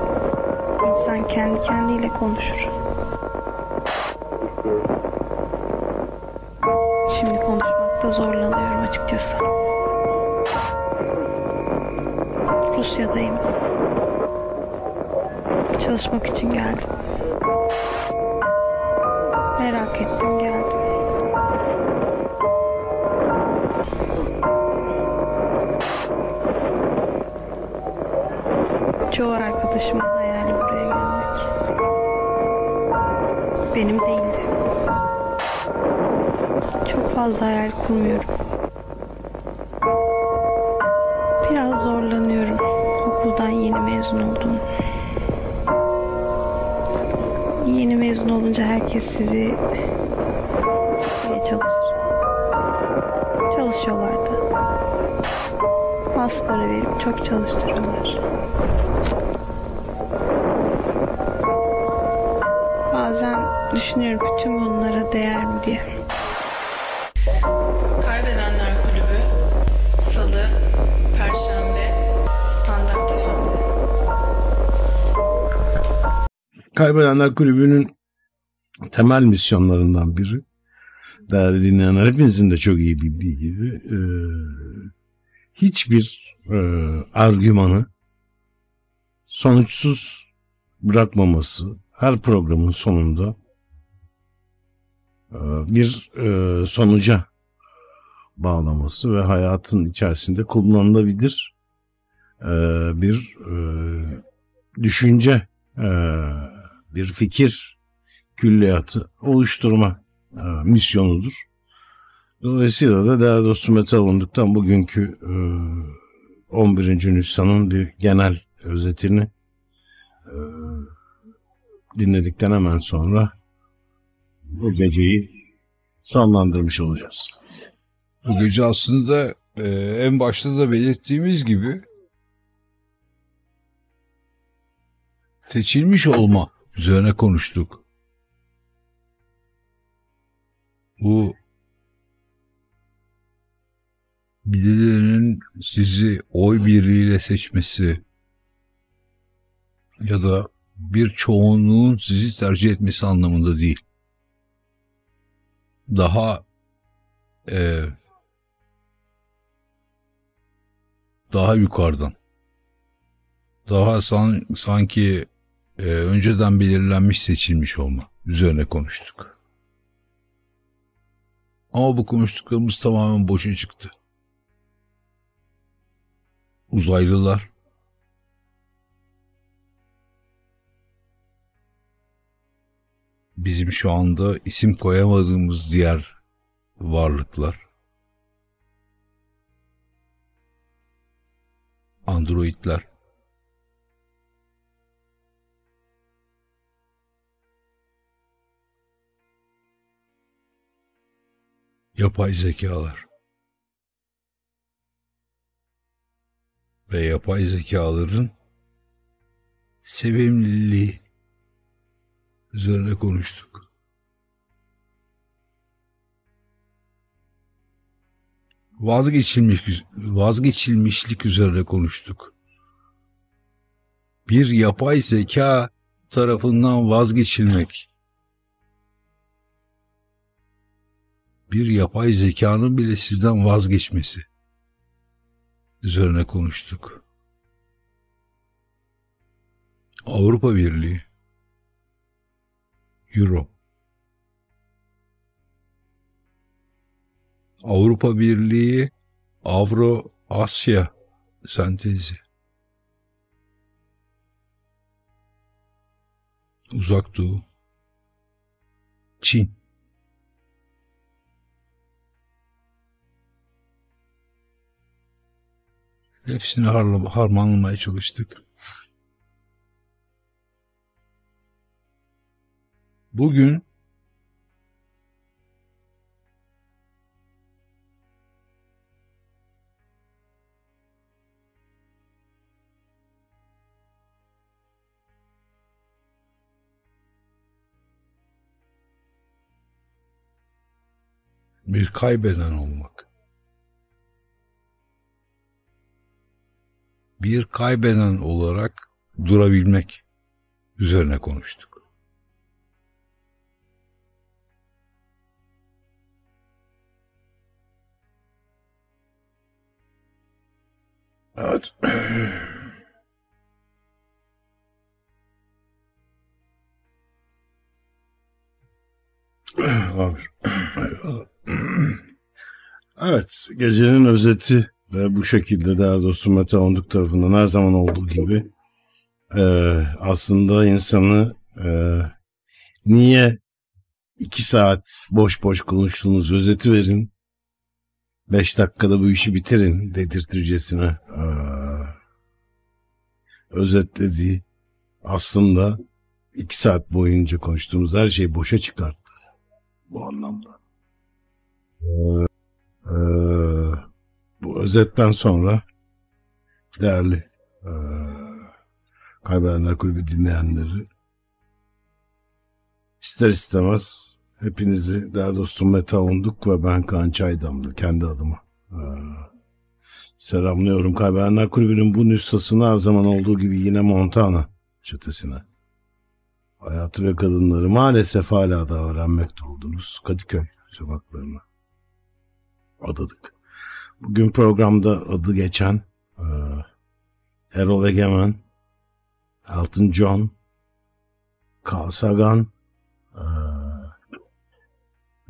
insan kendi kendiyle konuşur. Şimdi konuşmakta zorlanıyorum açıkçası. Rusya'dayım. Çalışmak için geldim. Merak ettim, geldim. Çoğu arkadaşımın hayali buraya gelmek. Benim değildi. Çok fazla hayal kurmuyorum. Biraz zorlanıyorum. Okuldan yeni mezun oldum. Yeni mezun olunca herkes sizi sıkmaya çalışır. Çalışıyorlardı. Az para verip çok çalıştırıyorlar. Bazen düşünüyorum bütün bunlara değer mi diye. Kaybedenler Kulübü, Salı, Perşembe, Standart F M. Kaybedenler Kulübü'nün temel misyonlarından biri, değerli dinleyenler, hepinizin de çok iyi bildiği gibi, e, hiçbir e, argümanı sonuçsuz bırakmaması, her programın sonunda bir sonuca bağlaması ve hayatın içerisinde kullanılabilir bir düşünce, bir fikir külliyatı oluşturma misyonudur. Dolayısıyla da değerli dostum Mete Avunduk'tan bugünkü on birinci Nisan'ın bir genel özetini dinledikten hemen sonra bu geceyi sonlandırmış olacağız. Bu gece aslında e, en başta da belirttiğimiz gibi seçilmiş olma üzerine konuştuk. Bu birilerinin sizi oy birliğiyle seçmesi ya da bir çoğunluğun sizi tercih etmesi anlamında değil. Daha e, daha yukarıdan, daha san, sanki e, önceden belirlenmiş seçilmiş olma üzerine konuştuk. Ama bu konuştuklarımız tamamen boşa çıktı. Uzaylılar, bizim şu anda isim koyamadığımız diğer varlıklar, androidler, yapay zekalar ve yapay zekaların sevimliliği üzerine konuştuk. Vazgeçilmiş, vazgeçilmişlik üzerine konuştuk. Bir yapay zeka tarafından vazgeçilmek, bir yapay zekanın bile sizden vazgeçmesi üzerine konuştuk. Avrupa Birliği, Euro, Avrupa Birliği, Avro-Asya sentezi, Uzak Doğu, Çin, hepsini harmanlamaya çalıştık. Bugün bir kaybeden olmak. Bir kaybeden olarak durabilmek üzerine konuştuk. Evet. Evet, gecenin özeti de bu şekilde, daha doğrusu Mete Avunduk tarafından her zaman olduğu gibi e, aslında insanı e, niye iki saat boş boş konuştuğumuz özeti verin, beş dakikada bu işi bitirin dedirtircesine e, özetlediği, aslında iki saat boyunca konuştuğumuz her şeyi boşa çıkarttı bu anlamda. Ee, e, bu özetten sonra değerli e, Kaybedenler Kulübü dinleyenleri, ister istemez hepinizi, değerli dostum Mete Avunduk ve ben Kaan Çaydamlı kendi adıma e, selamlıyorum. Kaybedenler Kulübü'nün bu nüshasını her zaman olduğu gibi yine Montana çetesine, hayatı ve kadınları maalesef hala da öğrenmekte oldunuz. Kadıköy sokaklarına adadık. Bugün programda adı geçen e, Erol Egemen, Elton John, Carl Sagan, e,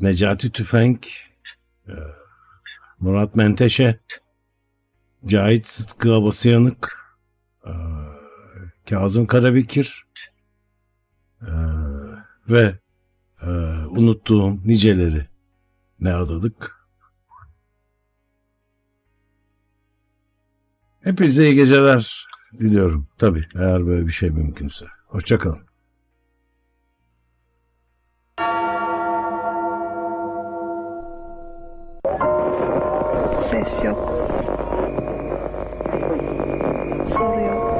Necati Tüfenk, e, Murat Menteşe, Cahit Sıtkı Abasıyanık, e, Kazım Karabekir, Ee, ve e, unuttuğum niceleri ne adadık. Hepinize iyi geceler diliyorum. Tabii eğer böyle bir şey mümkünse. Hoşça kalın. Ses yok. Soru yok.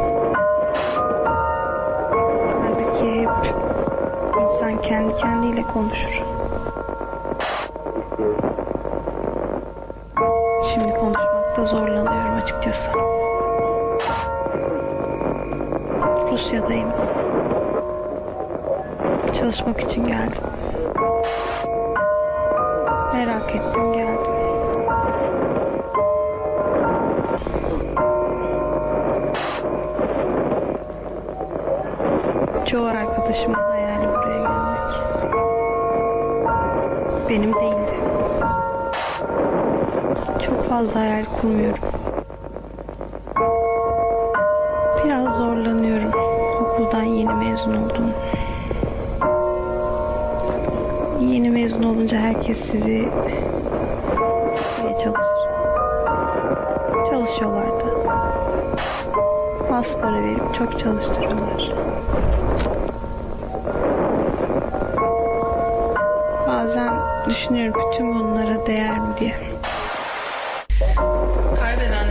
İnsan kendi kendiyle konuşur. Şimdi konuşmakta zorlanıyorum açıkçası. Rusya'dayım. Çalışmak için geldim. Merak ettim, geldim. Çoğu arkadaşımın hayali buraya gelmek. Benim değildi. Çok fazla hayal kurmuyorum. Biraz zorlanıyorum. Okuldan yeni mezun oldum. Yeni mezun olunca herkes sizi sıkmaya çalışır. Çalışıyorlardı. Az para verip çok çalıştırıyorlar. Bazen düşünüyorum bütün bunlara değer mi diye. Kaybeden